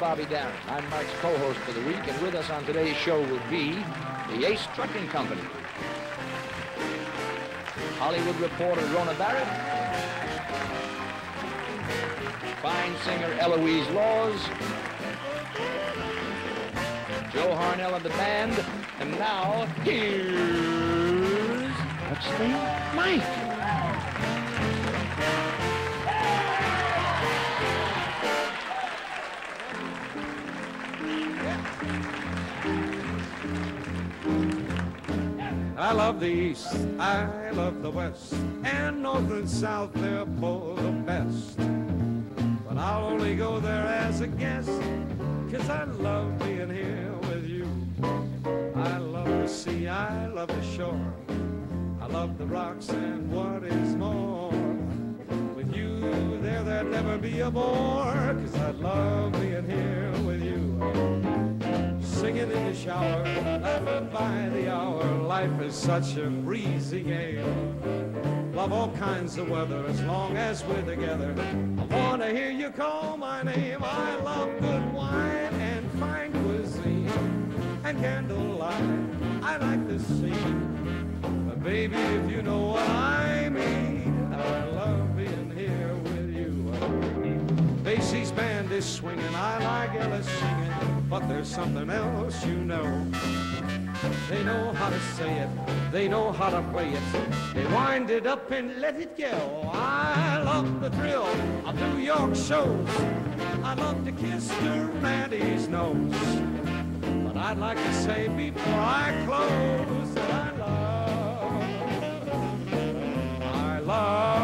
Bobby Darin. I'm Mike's co-host for the week, and with us on today's show will be the Ace Trucking Company, Hollywood reporter Rona Barrett, fine singer Eloise Laws, Joe Harnell and the band, and now here's... what's the name? Mike! I love the East, I love the West, and North and South, they're for the best. But I'll only go there as a guest, 'cause I love being here with you. I love the sea, I love the shore, I love the rocks and what is more. With you there, there'd never be a bore, 'cause I love being here with you. Singing in the shower, laughing by the hour. Life is such a breezy game. Love all kinds of weather as long as we're together. I want to hear you call my name. I love good wine and fine cuisine and candlelight. I like the sea. But baby, if you know what I mean, I love being here with you. Basie's band is swinging. I like Ellis singing. But there's something else, you know. They know how to say it, they know how to play it. They wind it up and let it go. I love the thrill of New York shows. I love to kiss Randy's nose. But I'd like to say before I close that I love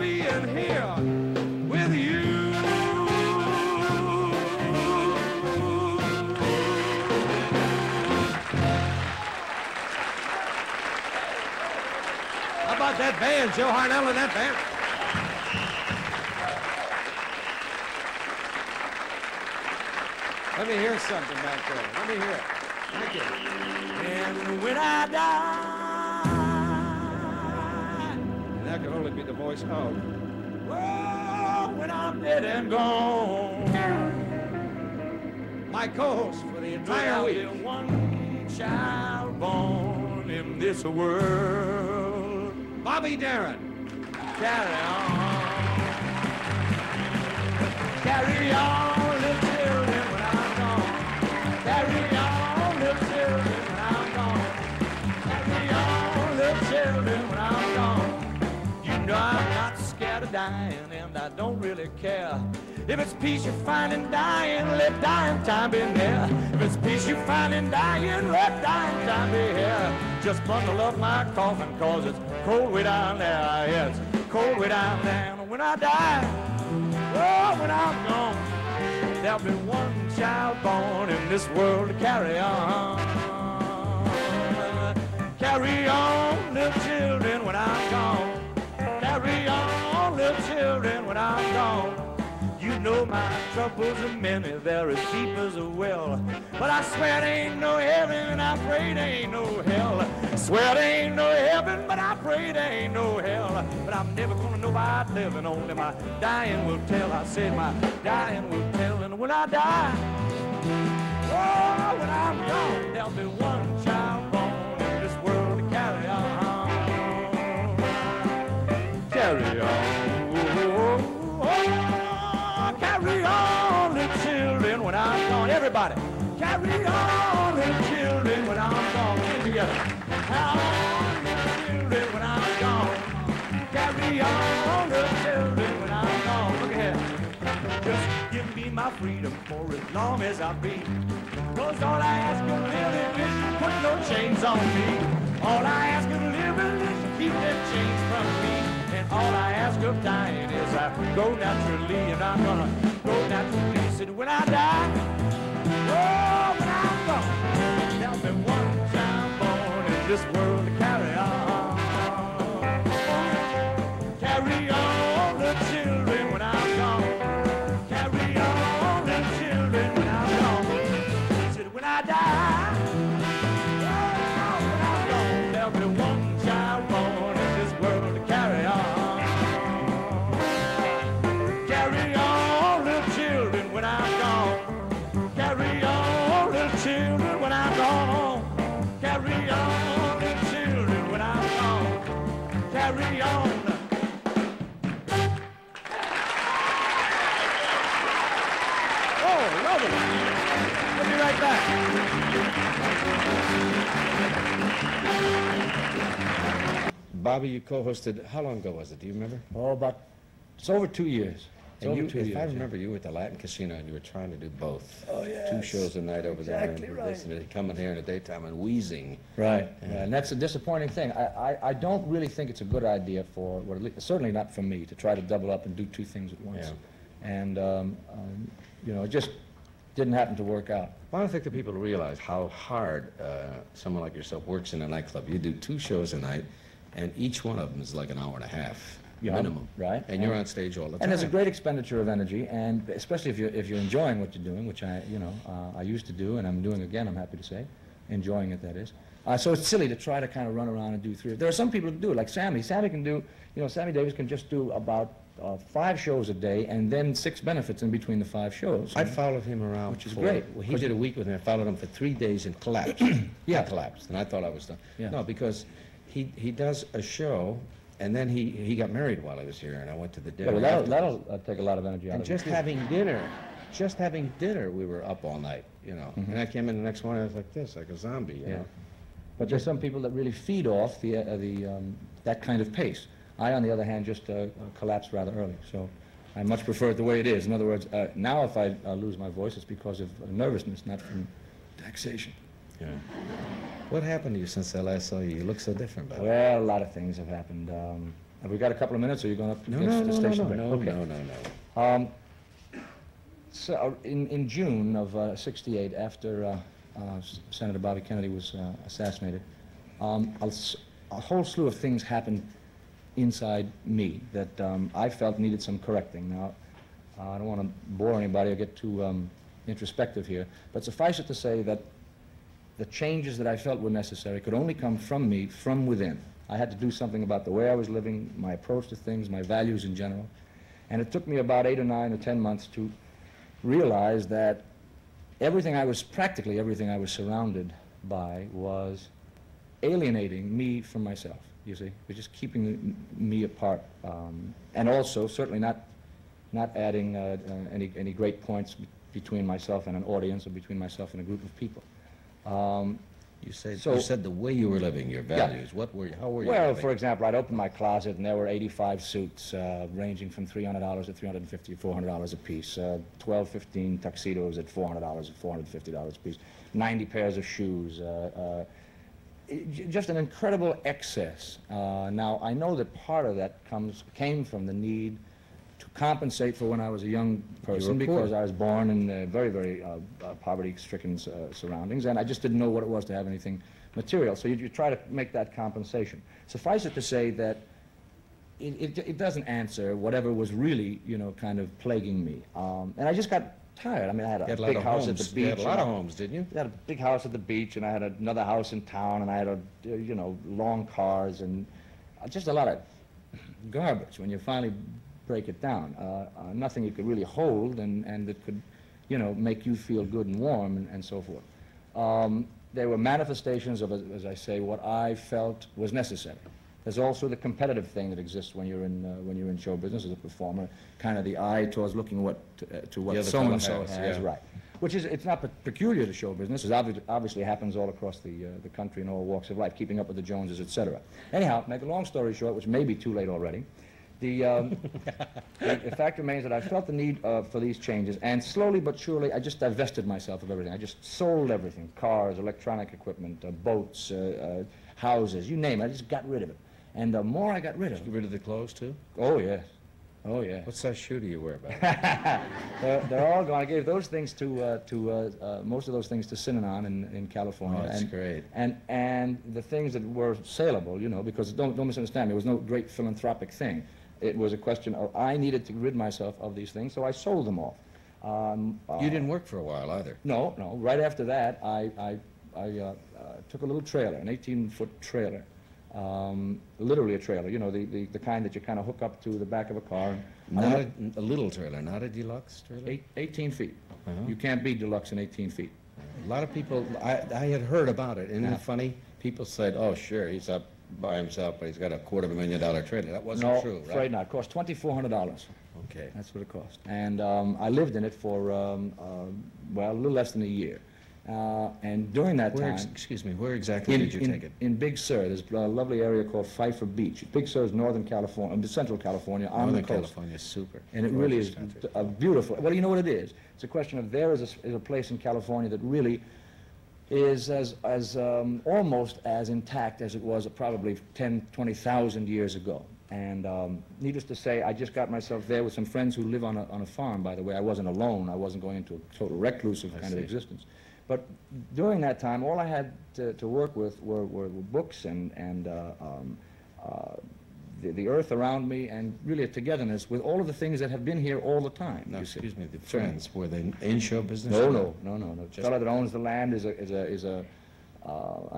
being here. That band, Joe Harnell and that band. Let me hear something back there. Let me hear it. Thank you. And when I die, and that can only be the voice of. Oh, when I'm dead and gone, my co-host for the entire week. One child born in this world. Bobby Darin. Carry on. Carry on, little children, when I'm gone. Carry on, little children, when I'm gone. Carry on, little children, when I'm gone. You know I'm not scared of dying, and I don't really care. If it's peace you find in dying, let dying time be near. If it's peace you find in dying, let dying time be here. Just bundle up my coffin, 'cause it's cold way down there, yes, cold way down there. And when I die, oh, when I'm gone, there'll be one child born in this world to carry on. Carry on, little children, when I'm gone. Carry on, little children, when I'm gone. You know my troubles are many, they're as deep as a well. But I swear there ain't no heaven, I pray there ain't no hell. I swear there ain't no heaven, but I pray there ain't no hell. But I'm never gonna know I'd live, and only my dying will tell. I said my dying will tell, and when I die, oh, when I'm gone, there'll be one child born in this world to carry on. Carry on. Carry on, little children, when I'm gone. Everybody, carry on, little children, when I'm gone. Get together. Carry on, little children, when I'm gone. Carry on, little children, when I'm gone. Look ahead. Just give me my freedom for as long as I be. 'Cause all I ask of living is to put no chains on me. All I ask of living is to keep them chains from me. And all I ask of dying is I go naturally, and I'm gonna go naturally. Said when I die, oh, when I'm gone, there'll be one child born in this world to carry on. Carry on, the children, when I'm carry on. Oh, love it. We'll be right back. Bobby, you co-hosted, how long ago was it? Do you remember? Oh, about, it's over 2 years. And you, if I remember, you were at the Latin Casino and you were trying to do both. Oh, yeah. Two shows a night over there. And listening to coming here in the daytime and wheezing. Right. And that's a disappointing thing. I don't really think it's a good idea for, well, at least, certainly not for me, to try to double up and do two things at once. Yeah. And, you know, it just didn't happen to work out. Well, I don't think the people realize how hard someone like yourself works in a nightclub. You do two shows a night, and each one of them is like an hour and a half. Yeah, minimum, right? And you're on stage all the time. And there's a great expenditure of energy, and especially if you're enjoying what you're doing, which I used to do, and I'm doing again. I'm happy to say, enjoying it, that is. So it's silly to try to kind of run around and do three. There are some people who do it, like Sammy. Sammy can do, you know, Sammy Davis can just do about 5 shows a day, and then 6 benefits in between the 5 shows. I followed him around, which is great. Well, he did a week with me. I followed him for 3 days and collapsed. Yeah, I collapsed, and I thought I was done. Yeah. No, because he does a show. And then he got married while I was here, and I went to the dinner. Well, that'll take a lot of energy out of it. And just having dinner, we were up all night, you know. Mm-hmm. And I came in the next morning, I was like this, like a zombie, you know. But there's some people that really feed off that kind of pace. I, on the other hand, just collapsed rather early, so I much prefer it the way it is. In other words, now if I lose my voice, it's because of nervousness, not from taxation. Yeah. What happened to you since I last saw you? You look so different, Bob. Well, a lot of things have happened. Have we got a couple of minutes, or are you going up to the station? No. So in June of 68, after Senator Bobby Kennedy was assassinated, a whole slew of things happened inside me that I felt needed some correcting. Now, I don't want to bore anybody or get too introspective here, but suffice it to say that the changes that I felt were necessary could only come from me, from within. I had to do something about the way I was living, my approach to things, my values in general. And it took me about 8 or 9 or 10 months to realize that practically everything I was surrounded by was alienating me from myself, you see. It was just keeping me apart. And also, certainly not adding any great points between myself and an audience or between myself and a group of people. You said the way you were living, your values. Yeah. How were you living? Well, for example, I'd open my closet, and there were 85 suits, ranging from $300 to $350, $400 a piece, 12, 15 tuxedos at $400, $450 a piece, 90 pairs of shoes, just an incredible excess. Now, I know that part of that came from the need to compensate for when I was a young person, because I was born in very, very poverty-stricken surroundings, and I just didn't know what it was to have anything material. So you try to make that compensation. Suffice it to say that it doesn't answer whatever was really, you know, kind of plaguing me. And I just got tired. I mean, I had a big house at the beach. You had a lot of homes, didn't you? I had a big house at the beach, and I had another house in town, and I had, you know, long cars, and just a lot of garbage when you finally break it down. Nothing you could really hold and that could, you know, make you feel good and warm and so forth. There were manifestations of, as I say, what I felt was necessary. There's also the competitive thing that exists when you're in show business as a performer, kind of the eye towards looking to what so-and-so has, right. Which is, it's not peculiar to show business. It obviously happens all across the country in all walks of life, keeping up with the Joneses, etc. Anyhow, make a long story short, which may be too late already, the fact remains that I felt the need for these changes, and slowly but surely I just divested myself of everything. I just sold everything, cars, electronic equipment, boats, houses, you name it. I just got rid of it. And the more I got rid of it... Did you get rid of the clothes, too? Oh, yes. Oh, yeah. What size shoe do you wear, buddy? They're all gone. I gave those things most of those things to Synanon in California. Oh, that's great. And the things that were saleable, you know, because don't misunderstand me, it was no great philanthropic thing. It was a question of I needed to rid myself of these things, so I sold them off. You didn't work for a while either. No. Right after that, I took a little trailer, an 18-foot trailer. Literally a trailer, you know, the kind that you kind of hook up to the back of a car. Not a little trailer, not a deluxe trailer? 18 feet. Uh-huh. You can't be deluxe in 18 feet. A lot of people, I had heard about it, isn't it funny? People said, oh, sure, he's up by himself, but he's got a $250,000 trailer. That wasn't true, right? No, afraid not. It cost $2,400. Okay. That's what it cost. And I lived in it for, well, a little less than a year. And during that time... Excuse me, where exactly did you take it? In Big Sur. There's a lovely area called Pfeiffer Beach. Big Sur is northern California, central California, on the coast. Northern California is super. And it really is a beautiful... Well, you know what it is. It's a question of there is a place in California that really is as almost as intact as it was probably 10, 20,000 years ago. And needless to say, I just got myself there with some friends who live on a farm, by the way. I wasn't alone. I wasn't going into a total reclusive kind of existence. But during that time, all I had to work with were books and the earth around me, and really a togetherness with all of the things that have been here all the time. Now, excuse me, the friends, were they in show business? No. The fellow that owns the land is an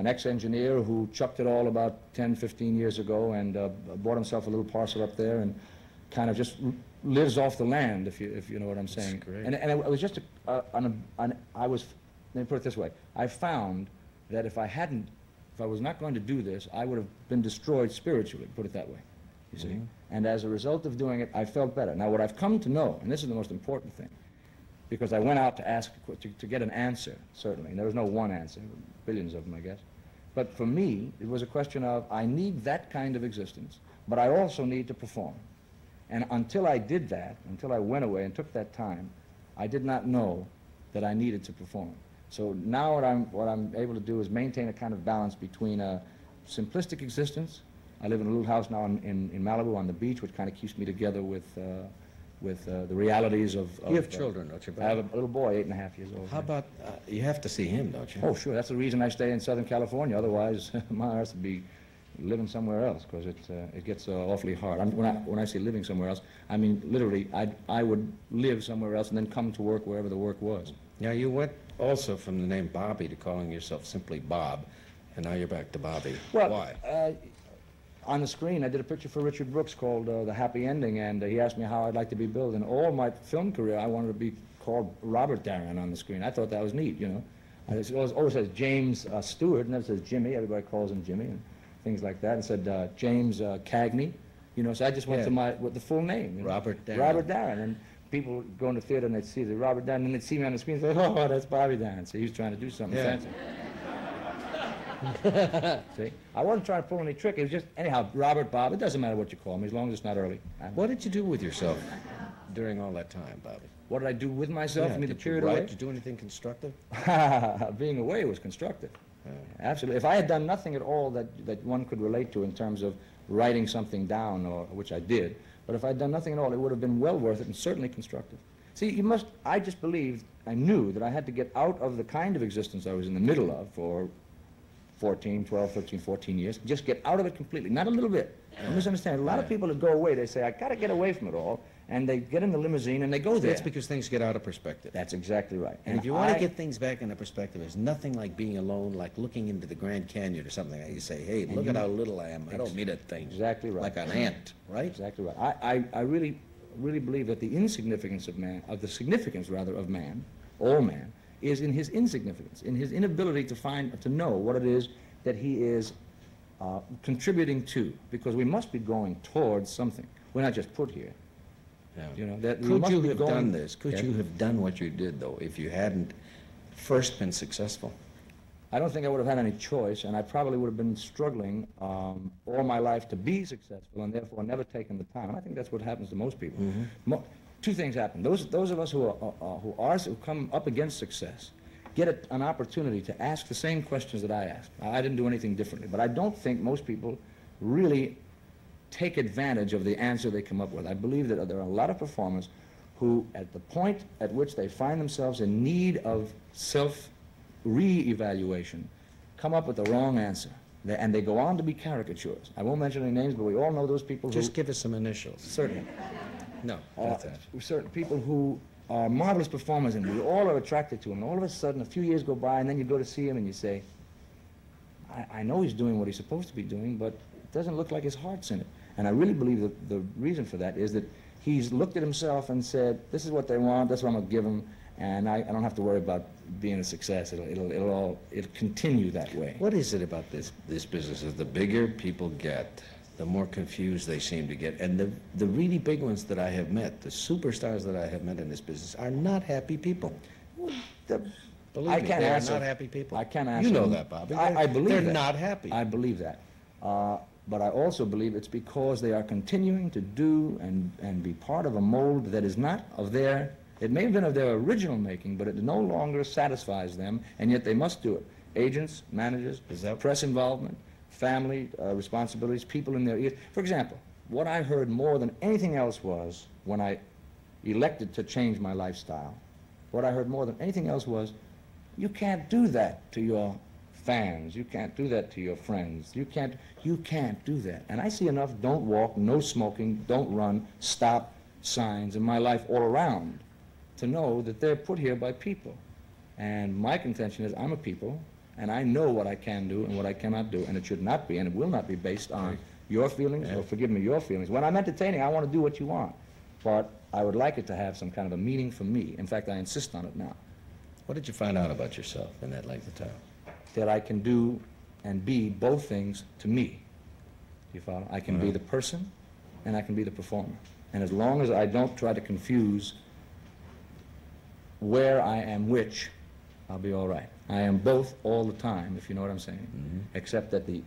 ex-engineer who chucked it all about 10, 15 years ago, and bought himself a little parcel up there, and kind of just lives off the land, if you know what I'm saying. That's great. And it was just let me put it this way. I found that if I was not going to do this, I would have been destroyed spiritually, put it that way, you see. And as a result of doing it, I felt better. Now, what I've come to know, and this is the most important thing, because I went out to ask, to get an answer, certainly, and there was no one answer, billions of them, I guess. But for me, it was a question of, I need that kind of existence, but I also need to perform. And until I did that, until I went away and took that time, I did not know that I needed to perform. So now what I'm able to do is maintain a kind of balance between a simplistic existence. I live in a little house now in Malibu on the beach, which kind of keeps me together with the realities of... You have children, don't you? I have a little boy, 8.5 years old. How about, you have to see him, don't you? Oh, sure. That's the reason I stay in Southern California. Otherwise, my earth would be living somewhere else, because it gets awfully hard. When I say living somewhere else, I mean literally I would live somewhere else and then come to work wherever the work was. Now, you went also from the name Bobby to calling yourself simply Bob, and now you're back to Bobby. Well, why? On the screen, I did a picture for Richard Brooks called The Happy Ending, and he asked me how I'd like to be billed. And all my film career, I wanted to be called Robert Darin on the screen. I thought that was neat, you know. It always says James Stewart, never says Jimmy. Everybody calls him Jimmy and things like that. And said James Cagney, you know. So I just went to with the full name, you know? Robert Darin. Robert Darin. And people go into theater and they'd see the Robert Darin, and they'd see me on the screen and say, oh, that's Bobby Darin. So he was trying to do something fancy. See? I wasn't trying to pull any trick. It was just, anyhow, Robert, Bob, it doesn't matter what you call me, as long as it's not early. What did you do with yourself during all that time, Bobby? What did I do with myself? Yeah, did you do anything constructive? Being away was constructive. Yeah. Absolutely. If I had done nothing at all that one could relate to in terms of writing something down, or which I did, but if I'd done nothing at all, it would have been well worth it and certainly constructive. See, I just believed, I knew that I had to get out of the kind of existence I was in the middle of for 14 years, just get out of it completely, not a little bit. Don't misunderstand. A lot of people that go away, they say, I gotta get away from it all, and they get in the limousine and they go there. That's because things get out of perspective. That's exactly right. And if you want to get things back into perspective, there's nothing like being alone, like looking into the Grand Canyon or something. You say, hey, look at how little I am. I don't need a thing. Exactly right. Like an ant, right? Exactly right. I really, really believe that the insignificance of man, of the significance rather of man, all man, is in his insignificance, in his inability to know what it is that he is contributing to, because we must be going towards something. We're not just put here. Yeah. You know, that could you have done this? Could you have done what you did, though, if you hadn't first been successful? I don't think I would have had any choice, and I probably would have been struggling all my life to be successful, and therefore never taken the time. And I think that's what happens to most people. Mm-hmm. Two things happen. Those of us who come up against success get an opportunity to ask the same questions that I asked. I didn't do anything differently, but I don't think most people really take advantage of the answer they come up with. I believe that there are a lot of performers who, at the point at which they find themselves in need of self-re-evaluation, come up with the wrong answer. And they go on to be caricatures. I won't mention any names, but we all know those people who... Just give us some initials. Certainly. No, that's it. Certain people who are marvelous performers, and we all are attracted to them. And all of a sudden, a few years go by, and then you go to see him, and you say, I know he's doing what he's supposed to be doing, but it doesn't look like his heart's in it. And I really believe that the reason for that is that he's looked at himself and said, this is what they want, that's what I'm going to give them, and I don't have to worry about being a success. It'll continue that way. What is it about this business? Is the bigger people get, the more confused they seem to get, and the really big ones that I have met, the superstars that I have met in this business, are not happy people. Believe me, they're not happy people. I can't answer. You know that, Bobby. I believe they're not happy. I believe that. But I also believe it's because they are continuing to do and be part of a mold that is not of their, it may have been of their original making, but it no longer satisfies them, and yet they must do it. Agents, managers, press involvement, family responsibilities, people in their ears. For example, what I heard more than anything else was, when I elected to change my lifestyle, what I heard more than anything else was, you can't do that to your fans, you can't do that to your friends, you can't do that. And I see enough don't walk, no smoking, don't run, stop signs in my life all around to know that they're put here by people. And my contention is I'm a people, and I know what I can do and what I cannot do, and it should not be, and it will not be based on your feelings, or forgive me, your feelings. When I'm entertaining, I want to do what you want, but I would like it to have some kind of a meaning for me. In fact, I insist on it now. What did you find out about yourself in that length of time? That I can do and be both things to me. Do you follow? I can be the person, and I can be the performer. And as long as I don't try to confuse where I am which, I'll be all right. I am both all the time, if you know what I'm saying, except that the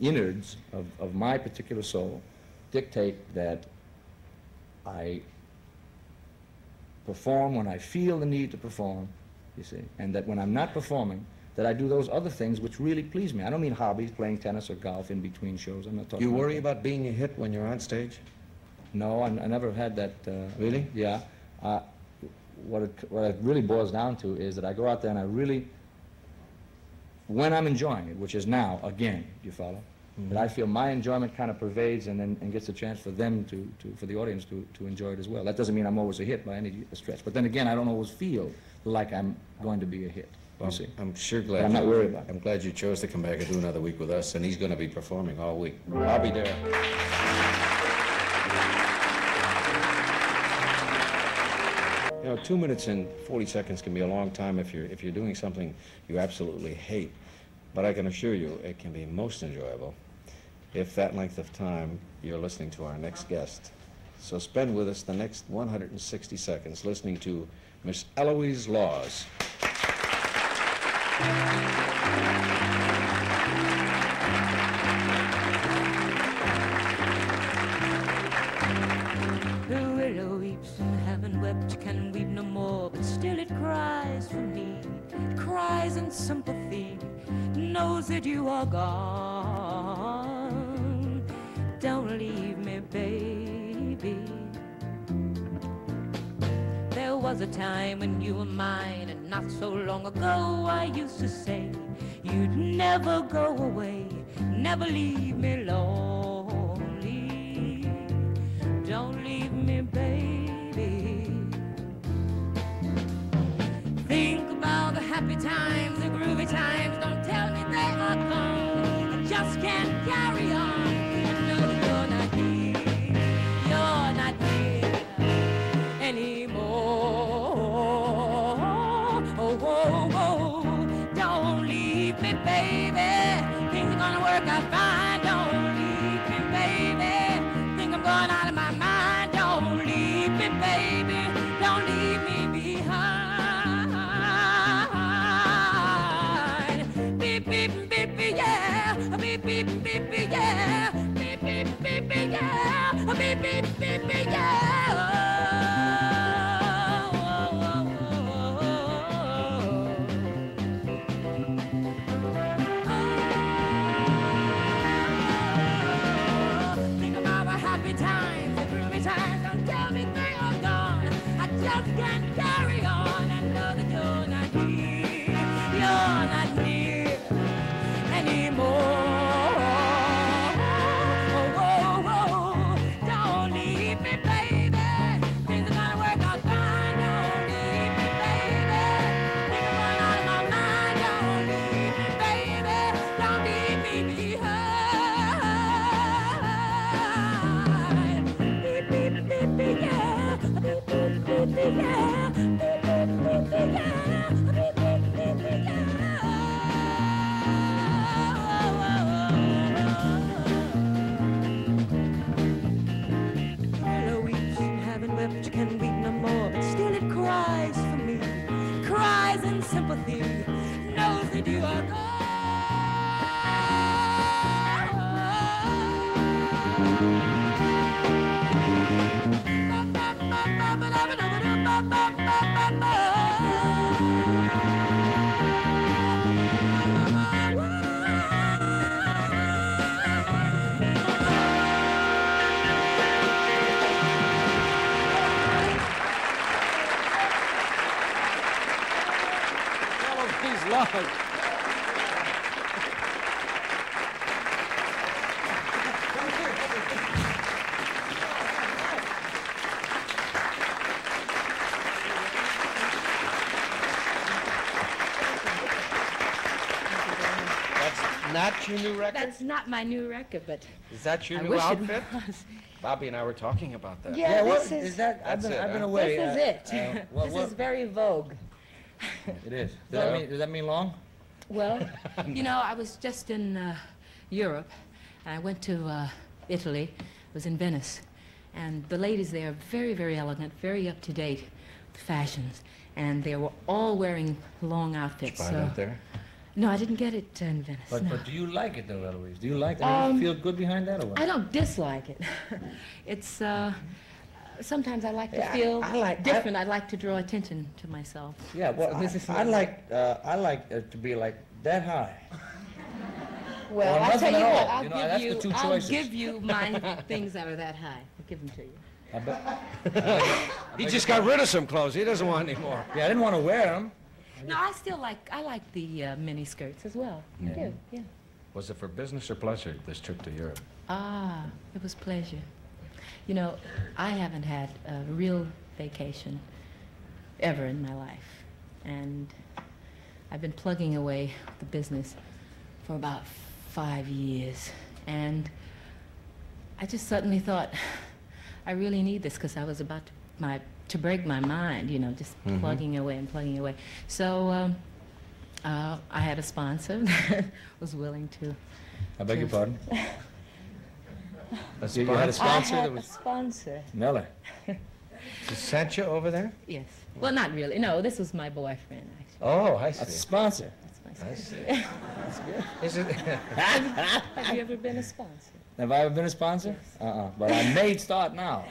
innards of my particular soul dictate that I perform when I feel the need to perform, you see, and that when I'm not performing, that I do those other things which really please me. I don't mean hobbies, playing tennis or golf in between shows. I'm not talking about that. You worry about being a hit when you're on stage? No, I never had that. Really? Yeah. What it really boils down to is that I go out there and I really, when I'm enjoying it, which is now, again, you follow? That I feel my enjoyment kind of pervades and gets a chance for them for the audience to enjoy it as well. That doesn't mean I'm always a hit by any stretch. But then again, I don't always feel like I'm going to be a hit. Well, see? I'm sure glad. But I'm not worried about it. I'm glad you chose to come back and do another week with us, and he's going to be performing all week. Bobby Darin. You know, 2 minutes and 40 seconds can be a long time if you're doing something you absolutely hate. But I can assure you it can be most enjoyable if that length of time you're listening to our next guest. So spend with us the next 160 seconds listening to Miss Eloise Laws. Sympathy knows that you are gone. Don't leave me, baby. There was a time when you were mine, and not so long ago I used to say you'd never go away, never leave me lonely. Don't leave me, baby. Think about the happy times, the groovy times. Don't tell me they are gone. I just can't carry on. I know that you're not here anymore. Oh, oh, oh, don't leave me, baby. Things are gonna work out fine. Don't leave me, baby. Think I'm going out of my mind. Don't leave me, baby. Don't leave me behind. Beep, beep, beep. Your new record? That's not my new record, but is that your new outfit? Bobby and I were talking about that. Yeah, I've been away. This is it. This is very vogue. It is. Does that mean long? Well, you know, I was just in Europe, and I went to Italy. I was in Venice, and the ladies there are very, very elegant, very up to date fashions, and they were all wearing long outfits. No, I didn't get it in Venice. But do you like it, though, Eloise? Do you like it? Do you feel good behind that, or what? I don't dislike it. It's sometimes I like to feel different. I like to draw attention to myself. Yeah, well, I like to be like that high. Well, I'll tell you what. I'll give you my things that are that high. I'll give them to you. I bet. He just got rid of some clothes. He doesn't want any more. Yeah, I didn't want to wear them. No, I like the mini skirts as well. Yeah. I do, yeah. Was it for business or pleasure, this trip to Europe? Ah, it was pleasure. You know, I haven't had a real vacation ever in my life. And I've been plugging away the business for about 5 years. And I just suddenly thought, I really need this, because I was about to break my mind, you know, just plugging away. So I had a sponsor that was willing to... I beg your pardon? You had a sponsor? I had a sponsor. Nellie. She sent you over there? Yes. Well, not really. No, this was my boyfriend, actually. Oh, I see. A sponsor. That's my sponsor. I see. That's good. Have you ever been a sponsor? Have I ever been a sponsor? Yes. But I may start now.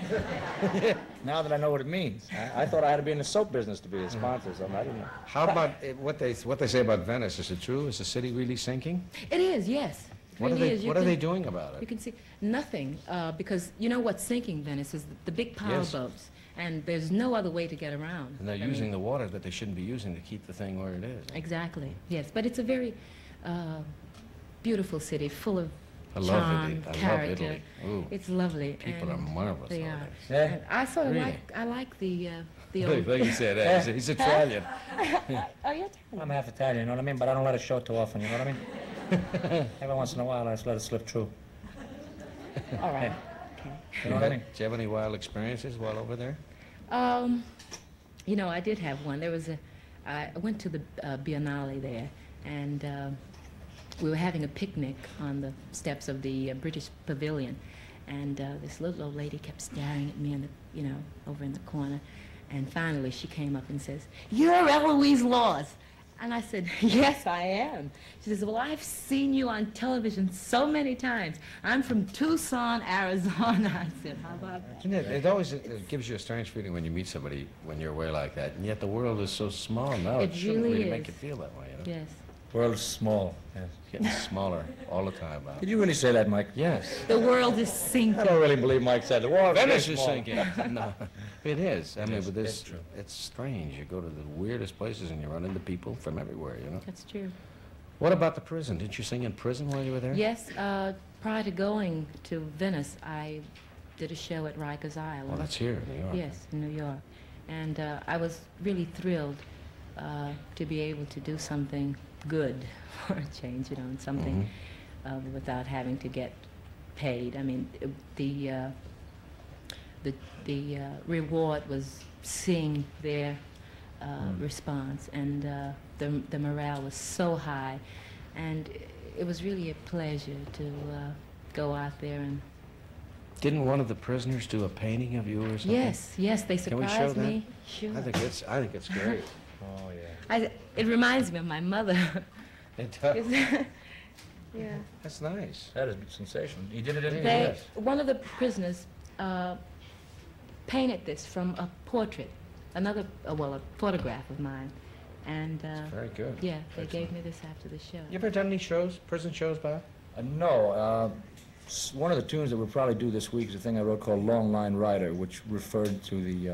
Now that I know what it means. I thought I had to be in the soap business to be a sponsor, so I didn't know. How about what they say about Venice? Is it true? Is the city really sinking? It is, yes. What are they doing about it? You can see nothing, because you know what's sinking Venice is the big power boats, and there's no other way to get around. And they're using the water that they shouldn't be using to keep the thing where it is. Exactly, yes. But it's a very beautiful city, full of charm, character. Ooh, it's lovely. People are marvelous. They are. Yeah. I like the old. Like you said, he's Italian. Are you Italian? I'm half Italian, you know what I mean? But I don't let it show too often, you know what I mean? Every once in a while, I just let it slip through. All right. Okay. You know what I mean? Did you have any wild experiences while over there? You know, I did have one. There was I went to the Biennale there, and. We were having a picnic on the steps of the British Pavilion, and this little old lady kept staring at me, over in the corner, and finally she came up and says, "You're Eloise Laws," and I said, "Yes, I am." She says, "Well, I've seen you on television so many times. I'm from Tucson, Arizona." I said, "How about that?" You know, it always it gives you a strange feeling when you meet somebody when you're away like that, and yet the world is so small now. It shouldn't really make you feel that way. You know? Yes. World is small. Yes. It's getting smaller all the time. Did you really say that, Mike? Yes. The world is sinking. I don't really believe Mike said the world. Venice is sinking. No, it is. I mean, but this, it's strange. You go to the weirdest places and you run into people from everywhere. You know. That's true. What about the prison? Didn't you sing in prison while you were there? Yes. Prior to going to Venice, I did a show at Rikers Isle. Well, that's here, in New York. Yes, in New York, and I was really thrilled to be able to do something good for a change, you know, and something without having to get paid. I mean, the reward was seeing their response, and the morale was so high, and it was really a pleasure to go out there and. Didn't one of the prisoners do a painting of you or something? Yes, yes, they surprised me. Sure. I think it's great. Oh yeah. It reminds me of my mother. It does. Yeah. That's nice. That is sensational. He did it in English. One of the prisoners painted this from a portrait a photograph of mine. And very good. Yeah, they gave me this after the show. You ever done any shows, prison shows, Bob? No. One of the tunes that we'll probably do this week is a thing I wrote called Long Line Rider, which referred to the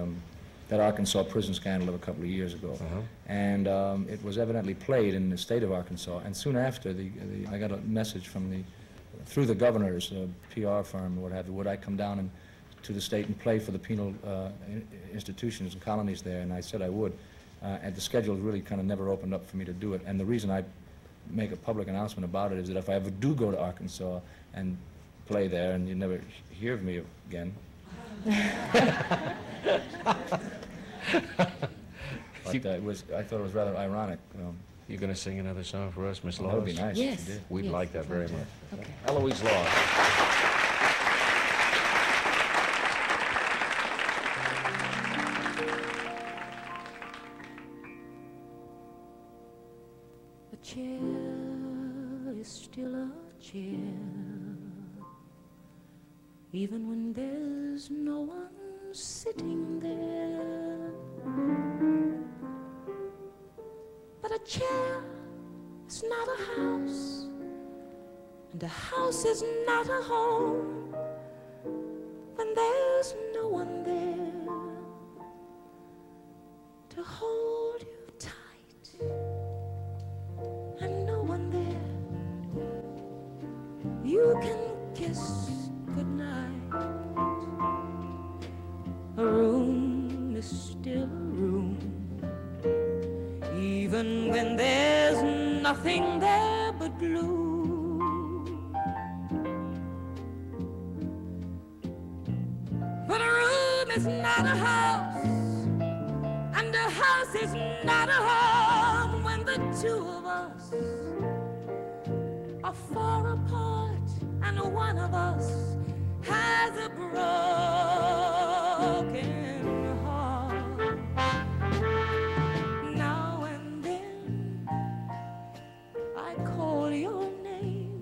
that Arkansas prison scandal of a couple of years ago. Uh-huh. And it was evidently played in the state of Arkansas. And soon after, I got a message from through the governor's PR firm, or what have you, would I come down to the state and play for the penal institutions and colonies there, and I said I would. And the schedule really kind of never opened up for me to do it. And the reason I make a public announcement about it is that if I ever do go to Arkansas and play there, and you never hear of me again. But I thought it was rather ironic. You're going to sing another song for us, Miss Laws? That would be nice. Yes. We'd like that very much. Okay. Eloise Laws. Even when there's no one sitting there, but a chair is not a house, and a house is not a home when there's no one there to hold you tight, and no one there you can kiss. Good night. A room is still a room, even when there's nothing there but gloom. But a room is not a house, and a house is not a home when the two of us are far apart and one of us has a broken heart. Now and then I call your name,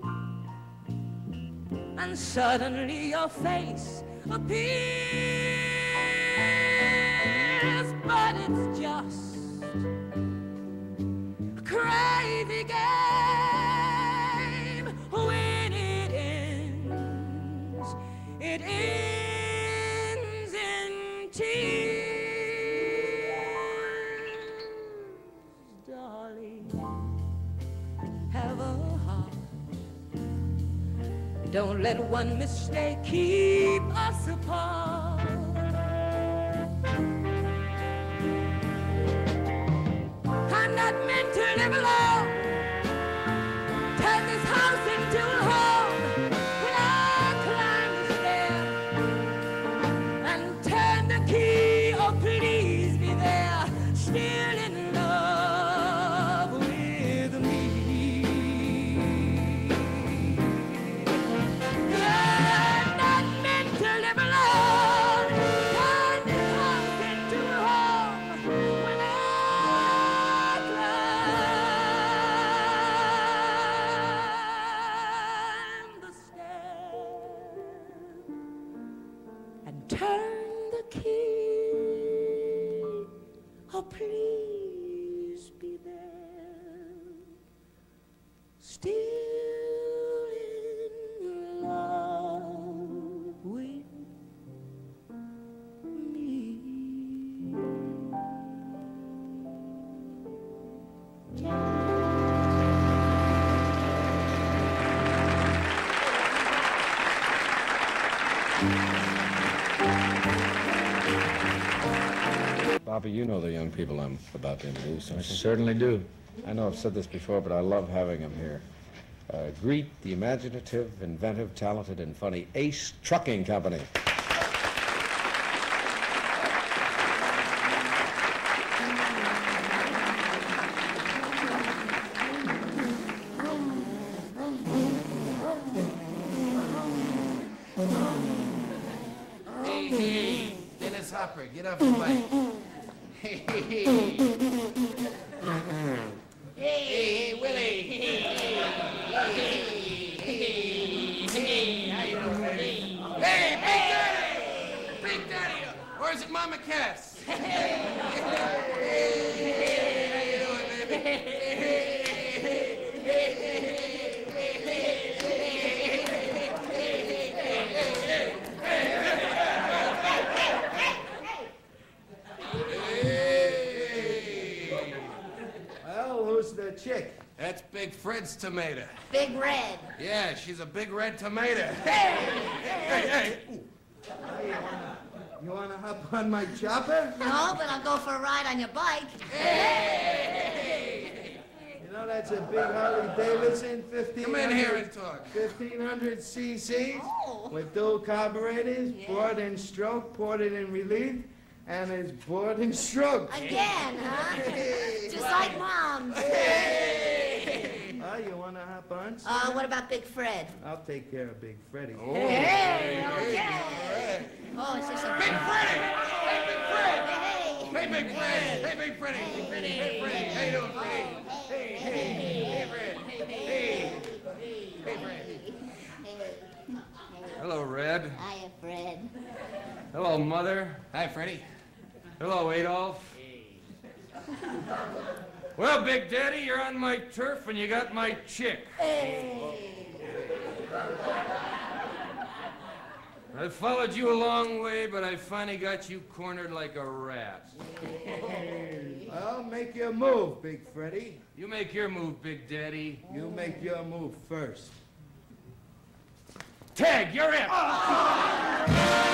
and suddenly your face appears, but it's just a crazy game. When it ends, it ends in tears. Darling, have a heart. Don't let one mistake keep us apart. I'm not meant to live alone. Turn this house into a home. Bobby, you know the young people I'm about to introduce. I certainly do. I know I've said this before, but I love having them here. Greet the imaginative, inventive, talented, and funny Ace Trucking Company. Where's Mama Cass? Hey, hey, how you doing, baby? Well, who's the chick? That's Big Fred's tomato. Big Red. Yeah, she's a big red tomato. Hey! You wanna hop on my chopper? No, but I'll go for a ride on your bike. Hey! You know that's a big Harley Davidson, 1500. Come in here and talk. 1500 cc's with dual carburetors, port and stroke, ported in relief. And it's bored and shrunk. Again, huh? Just like Mom's. Hey! Oh, you want to hop on? What about Big Fred? I'll take care of Big Freddy. Oh. Hey! Okay! Hey. Oh, it's just a... Big Freddy! Hey, Big Fred! Hey! Hey, Big Fred! Hey, Big Freddy! Hey, Freddy! Hey, Freddy! Hey, Freddy! Hey, Fred! Hey! Hey, Fred! Hello, Red. Hiya, Fred. Hello, Mother. Hi, Freddie. Hello, Adolf. Hey. Well, Big Daddy, you're on my turf and you got my chick. Hey. I followed you a long way, but I finally got you cornered like a rat. Hey. Well, make your move, Big Freddie. You make your move, Big Daddy. You make your move first. Tag, you're in. Oh.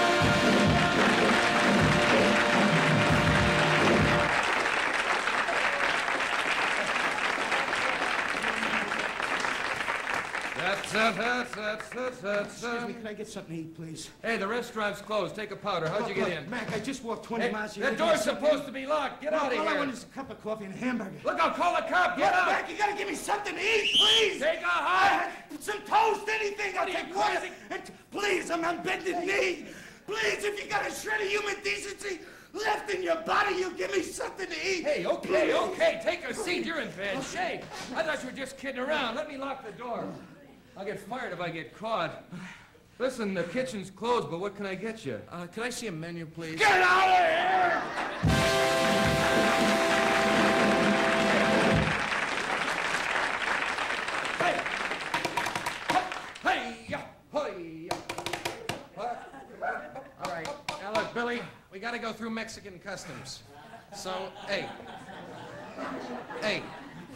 Excuse me, can I get something to eat, please? Hey, the restaurant's closed. Take a powder. How'd you get in? Mac, I just walked 20 miles here. That door's supposed to be locked. Get out of here. All I want is a cup of coffee and a hamburger. Look, I'll call a cop. Get out. Mac, you gotta give me something to eat, please. Take a hike. Some toast, anything. I'll take water. Please, I'm on bended knee. Please, if you got a shred of human decency left in your body, you give me something to eat. Hey, okay, okay. Take a seat. You're in bad shape. I thought you were just kidding around. Let me lock the door. I'll get fired if I get caught. Listen, the kitchen's closed, but what can I get you? Can I see a menu, please? Get out of here! Hey! Hey! Hey! Hey! All right. Now look, Billy, we gotta go through Mexican customs. So, hey. Hey,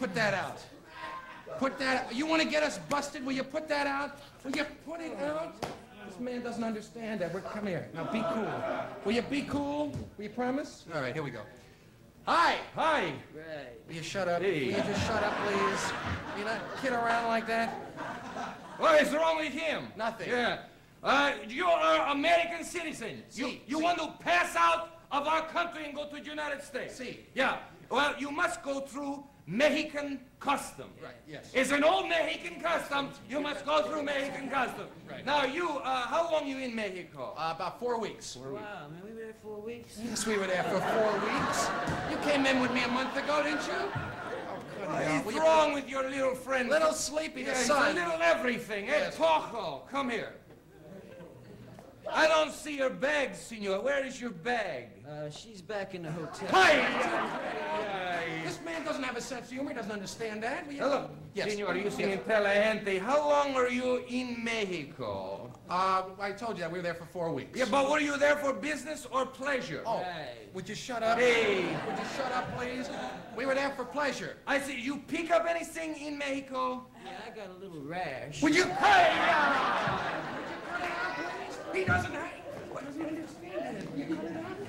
put that out. Put that out. You want to get us busted? Will you put that out? Will you put it out? This man doesn't understand that. Come here. Now be cool. Will you be cool? Will you promise? All right, here we go. Hi. Hi. Will you shut up? Hey. Will you just shut up, please? Will you not kid around like that? Well, is there only him? Nothing. Yeah. You are American citizens. You want to pass out of our country and go to the United States. See. Yeah. Well, you must go through Mexican custom. Right, yes. It's an old Mexican custom. You must go through Mexican custom. Right. Now, you, how long you in Mexico? About 4 weeks. Wow, man, we were there 4 weeks? Yes, we were there for 4 weeks. You came in with me a month ago, didn't you? What's wrong with your little friend? Little sleepy, the son. Little everything. Yes. Hey, Pocho, come here. I don't see your bag, senor. Where is your bag? She's back in the hotel. Hey! This man doesn't have a sense of humor. He doesn't understand that. Hello. Yes. Senor, you seem intelligente. How long are you in Mexico? I told you that. We were there for 4 weeks. Yeah, but were you there for business or pleasure? Oh, hey. Would you shut up? Hey. Would you shut up, please? We were there for pleasure. I see. You pick up anything in Mexico? Yeah, I got a little rash. Would you... He doesn't understand.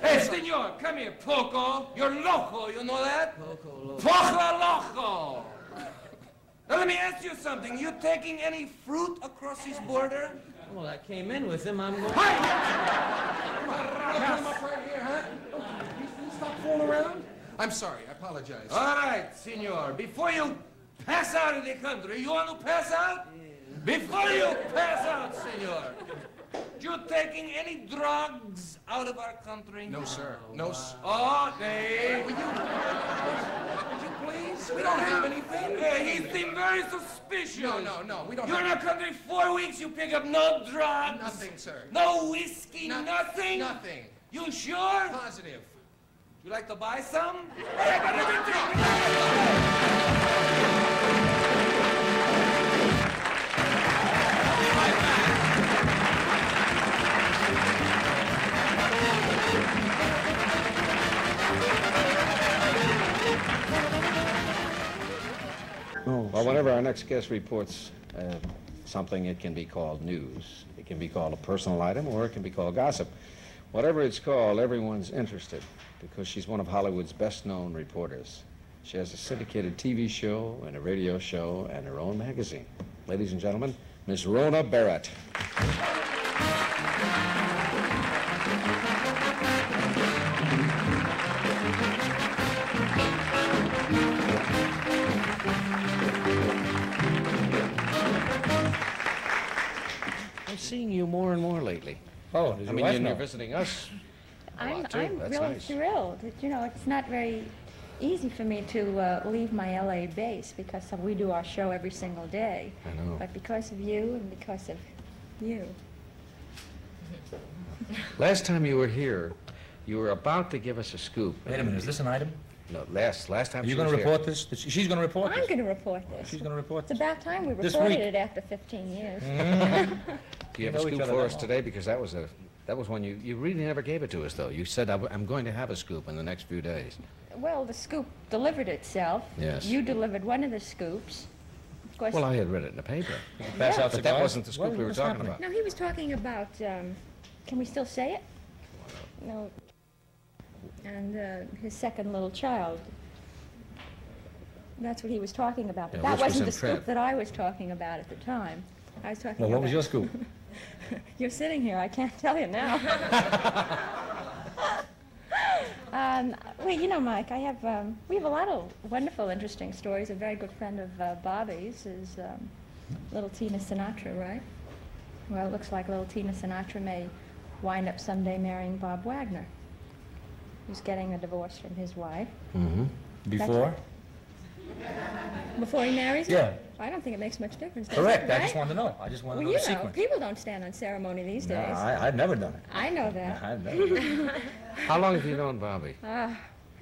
Hey, senor, come here, Poco. You're loco, you know that? Poco loco. Poco loco. Now, let me ask you something. You taking any fruit across this border? Well, I came in with him. I'm going... Hey! Come up right here, huh? You stop fooling around? I'm sorry. I apologize. All right, senor. Before you pass out of the country, you want to pass out? Yeah. Before you pass out, senor. You taking any drugs out of our country? No, sir. No, sir. Oh, Dave. Would you please? We don't have anything. He seemed very suspicious. No. We don't have anything. You're in our country 4 weeks. You pick up no drugs. Nothing, sir. No whiskey. Nothing. You sure? Positive. You like to buy some? Well, whenever our next guest reports something, it can be called news. It can be called a personal item, or it can be called gossip. Whatever it's called, everyone's interested, because she's one of Hollywood's best-known reporters. She has a syndicated TV show and a radio show and her own magazine. Ladies and gentlemen, Miss Rona Barrett. I'm seeing you more and more lately. Oh, I mean, you're visiting us. I'm really nice. Thrilled. You know, it's not very easy for me to leave my LA base, because we do our show every single day. I know. But because of you and because of you. Last time you were here, you were about to give us a scoop. Wait a minute, is this an item? No, last time she was here. Are you going to report this? She's going to report this. I'm going to report this. She's going to report this. It's about time we reported it after 15 years. Mm-hmm. Do you have a scoop for us today? Because that was a... That was one you really never gave it to us, though. You said, I'm going to have a scoop in the next few days. Well, the scoop delivered itself. Yes. You delivered one of the scoops. Of course. Well, I had read it in the paper. Pass out but that wasn't the scoop we were talking about. No, he was talking about, can we still say it? No. And his second little child. That's what he was talking about. But that wasn't the scoop that I was talking about at the time. I was talking about... Well, what was your scoop? You're sitting here. I can't tell you now. Well, you know, Mike, we have a lot of wonderful, interesting stories. A very good friend of Bobby's is little Tina Sinatra, right? Well, it looks like little Tina Sinatra may wind up someday marrying Bob Wagner, who's getting a divorce from his wife. Mm-hmm. Before? Before he marries? Yeah. I don't think it makes much difference. Correct. Right? I just wanted to know. I just wanted to know the sequence. Well, you know, people don't stand on ceremony these days. No, I've never done it. I know that. I've never done it. How long have you known Bobby? How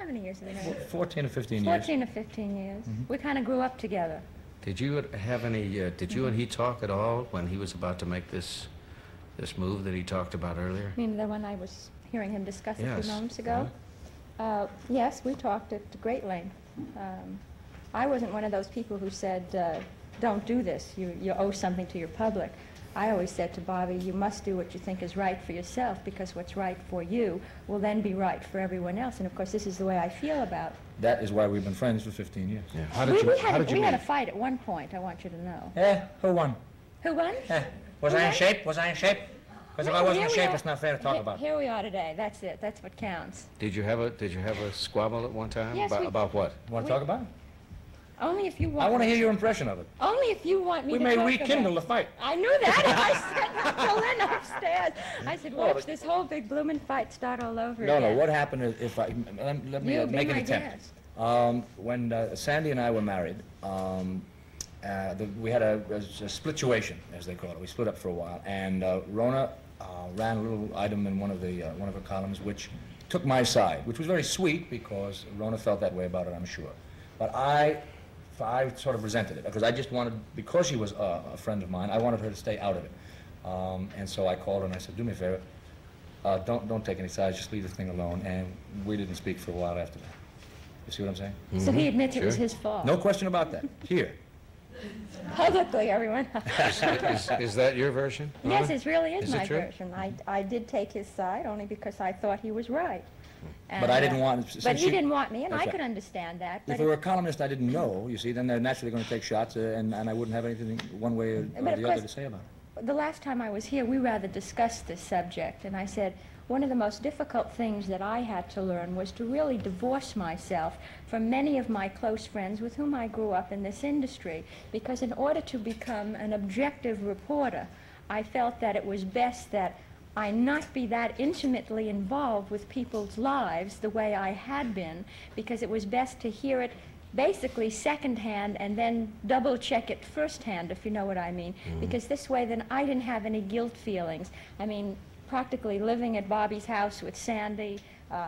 many years have you known? 14 or 15 years. 14 or 15 years. Mm-hmm. We kind of grew up together. Did you have any, did you and he talk at all when he was about to make this move that he talked about earlier? I mean, the one I was hearing him discuss a few moments ago? Yeah. Yes, we talked at great length. I wasn't one of those people who said, don't do this, you owe something to your public. I always said to Bobby, you must do what you think is right for yourself, because what's right for you will then be right for everyone else. And of course, this is the way I feel about it. That is why we've been friends for 15 years. Yeah. We had a fight at one point, I want you to know. Yeah, who won? Who won? Was I in shape? Because if I wasn't in shape, it's not fair to talk about. Here we are today. That's it. That's what counts. Did you have a squabble at one time? Yes, about what? Want to talk about it? Only if you want. I want to hear your impression of it. Only if you want me to talk about it. We may rekindle the fight. I knew that. I said, Phil, in upstairs. I said, watch this whole big bloomin' fight start all over again. No, what happened is, let me make an attempt. When Sandy and I were married, we had a splituation, as they call it. We split up for a while, and Rona ran a little item in one of her columns, which took my side, which was very sweet, because Rona felt that way about it, I'm sure. But I sort of resented it, because I just wanted, because she was a friend of mine, I wanted her to stay out of it. And so I called her and I said, do me a favor, don't take any sides, just leave this thing alone. And we didn't speak for a while after that. You see what I'm saying? Mm-hmm. So he admits it was his fault. No question about that. Here. Publicly, everyone. Is that your version? Yes, it really is my version. I did take his side, only because I thought he was right. And but I didn't want... But he didn't want me, and I could understand that. If I were a columnist I didn't know, you see, then they're naturally going to take shots, and I wouldn't have anything one way or the other to say about it. The last time I was here, we rather discussed this subject, and I said, one of the most difficult things that I had to learn was to really divorce myself from many of my close friends with whom I grew up in this industry, because in order to become an objective reporter, I felt that it was best that I not be that intimately involved with people's lives the way I had been, because it was best to hear it basically secondhand and then double check it firsthand, if you know what I mean. Mm-hmm. Because this way then I didn't have any guilt feelings. I mean, practically living at Bobby's house with Sandy.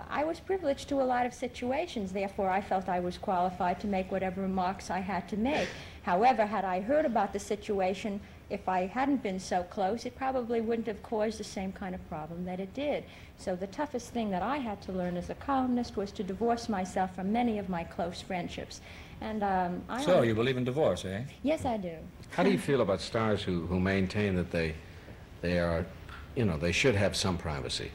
I was privileged to a lot of situations, therefore I felt I was qualified to make whatever remarks I had to make. However, had I heard about the situation, if I hadn't been so close, it probably wouldn't have caused the same kind of problem that it did. So the toughest thing that I had to learn as a columnist was to divorce myself from many of my close friendships. And So you believe in divorce, eh? Yes, I do. How do you feel about stars who maintain that they are, you know, they should have some privacy?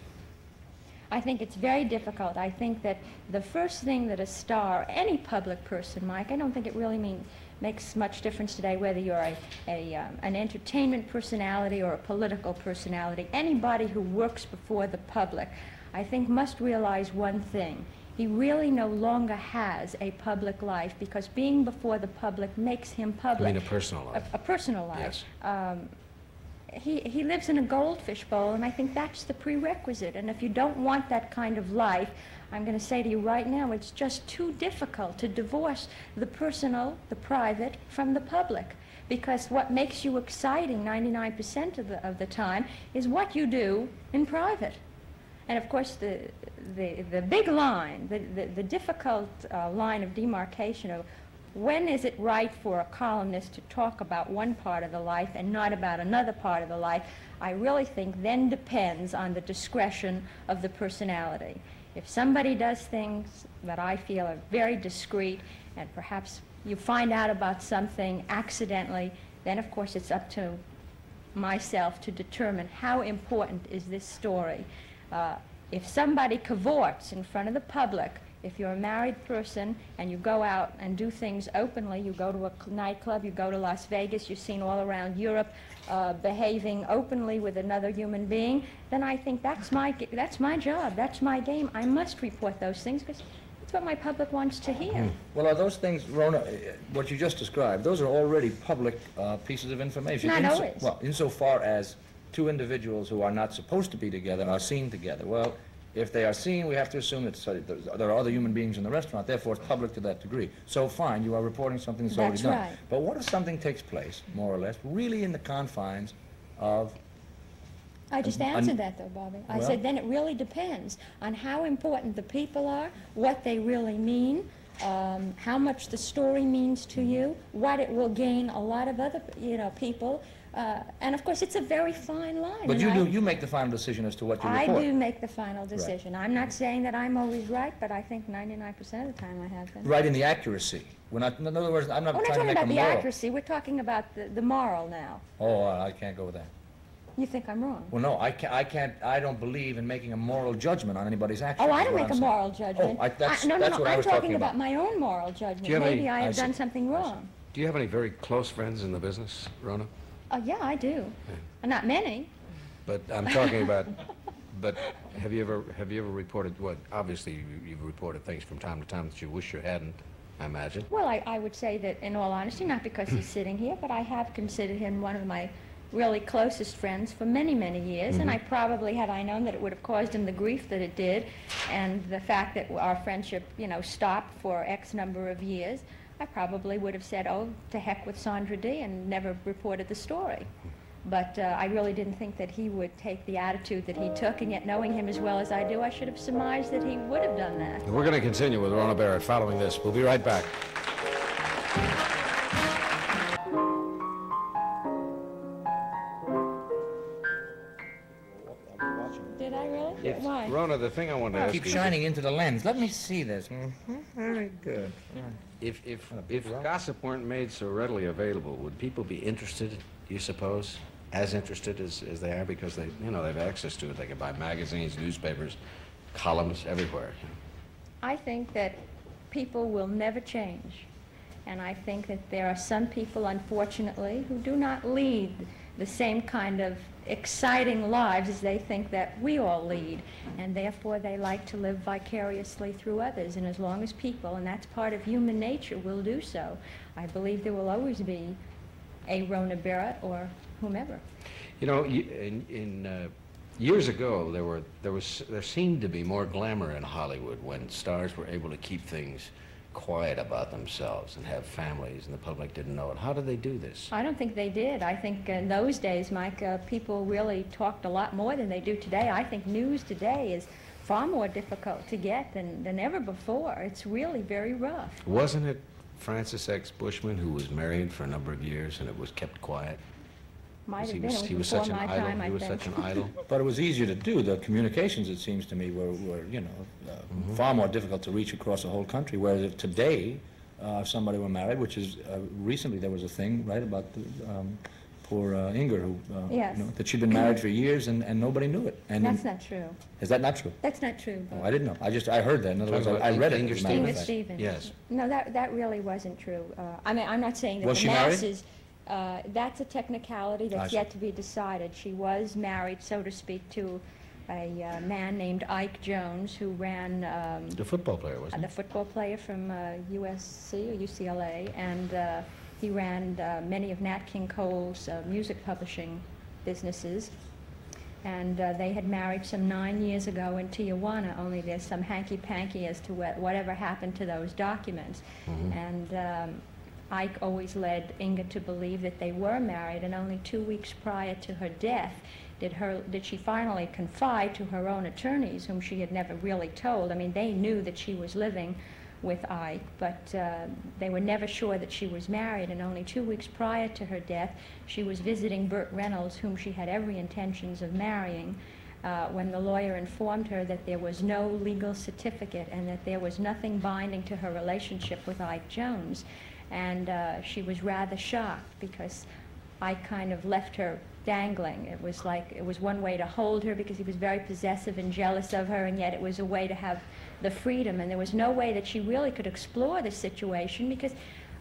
I think it's very difficult. I think that the first thing that a star, any public person, Mike, I don't think it really makes much difference today whether you're an entertainment personality or a political personality. Anybody who works before the public, I think, must realize one thing. He really no longer has a public life because being before the public makes him public. I mean a personal life. A personal life. Yes. He lives in a goldfish bowl, and I think that's the prerequisite. And if you don't want that kind of life, I'm going to say to you right now, it's just too difficult to divorce the personal, the private, from the public. Because what makes you exciting 99% of the time is what you do in private. And of course, the big line, the difficult line of demarcation of when is it right for a columnist to talk about one part of the life and not about another part of the life, I really think then depends on the discretion of the personality. If somebody does things that I feel are very discreet and perhaps you find out about something accidentally, then of course it's up to myself to determine how important is this story. If somebody cavorts in front of the public, if you're a married person and you go out and do things openly, you go to a nightclub, you go to Las Vegas, you're seen all around Europe behaving openly with another human being, then I think that's my job, that's my game. I must report those things because that's what my public wants to hear. Well, are those things, Rona, what you just described, those are already public pieces of information? Not always. Well, insofar as two individuals who are not supposed to be together are seen together. Well, if they are seen, we have to assume that there are other human beings in the restaurant, therefore it's public to that degree. So fine, you are reporting something that's already done. Right. But what if something takes place, more or less, really in the confines of... I just answered that, though, Bobby. Well, I said then it really depends on how important the people are, what they really mean, how much the story means to you, what it will gain a lot of other, people. And of course, it's a very fine line. But you make the final decision as to what you report. I do make the final decision. Right. I'm not saying that I'm always right, but I think 99% of the time I have been. Right in the accuracy. We're not, in other words, I'm not trying to make a moral. We're not talking about the accuracy. We're talking about the moral now. Oh, I can't go with that. You think I'm wrong? Well, no, I don't believe in making a moral judgment on anybody's actions. Oh, I don't make a moral judgment. Oh, that's what I was talking about. I'm talking about my own moral judgment. Maybe I have done something wrong. Do you have any very close friends in the business, Rona? Oh, yeah, I do. Yeah. Not many. But I'm talking about, but have you ever reported what, obviously you've reported things from time to time that you wish you hadn't, I imagine. Well, I would say that in all honesty, not because he's sitting here, but I have considered him one of my really closest friends for many, many years, and I probably, had I known that it would have caused him the grief that it did, and the fact that our friendship, stopped for X number of years, I probably would have said, oh, to heck with Sandra D. and never reported the story. But I really didn't think that he would take the attitude that he took, and yet knowing him as well as I do, I should have surmised that he would have done that. We're going to continue with Rona Barrett following this. We'll be right back. Did I really? Yes. Why? Rona, the thing I want to ask you... Keep shining into the lens. Let me see this. Mm-hmm. Very good. Yeah. If gossip weren't made so readily available, would people be interested, you suppose, as interested as they are? Because they, they have access to it. They can buy magazines, newspapers, columns, everywhere. I think that people will never change. And I think that there are some people, unfortunately, who do not lead the same kind of exciting lives as they think that we all lead, and therefore they like to live vicariously through others, and as long as people, and that's part of human nature, will do so, I believe there will always be a Rona Barrett or whomever. Years ago there seemed to be more glamour in Hollywood when stars were able to keep things quiet about themselves and have families, and the public didn't know it. How did they do this? I don't think they did. I think in those days, Mike, people really talked a lot more than they do today. I think news today is far more difficult to get than ever before. It's really very rough. Wasn't it Francis X. Bushman who was married for a number of years and it was kept quiet? He was such an idol. But it was easier to do. The communications, it seems to me, were you know, far more difficult to reach across the whole country. Whereas if today, if somebody were married, which is recently there was a thing, right, about the poor Inger, who yes. you know, that she'd been married for years and nobody knew it. And that's not true. Is that not true? That's not true. Oh, I didn't know. I heard that. In other words, I read it. Inger Stevens. Yes. No, that really wasn't true. I mean, I'm not saying that the masses. Married? That's a technicality that's yet to be decided. She was married, so to speak, to a man named Ike Jones, who ran... the football player, wasn't he? The football player from USC or UCLA, and he ran many of Nat King Cole's music publishing businesses. And they had married some 9 years ago in Tijuana, only there's some hanky-panky as to whatever happened to those documents. Mm-hmm. And... Ike always led Inger to believe that they were married, and only 2 weeks prior to her death did she finally confide to her own attorneys, whom she had never really told. I mean, they knew that she was living with Ike, but they were never sure that she was married, and only 2 weeks prior to her death, she was visiting Burt Reynolds, whom she had every intentions of marrying, when the lawyer informed her that there was no legal certificate and that there was nothing binding to her relationship with Ike Jones. And she was rather shocked because I kind of left her dangling. It was like, it was one way to hold her because he was very possessive and jealous of her, and yet it was a way to have the freedom. And there was no way that she really could explore the situation because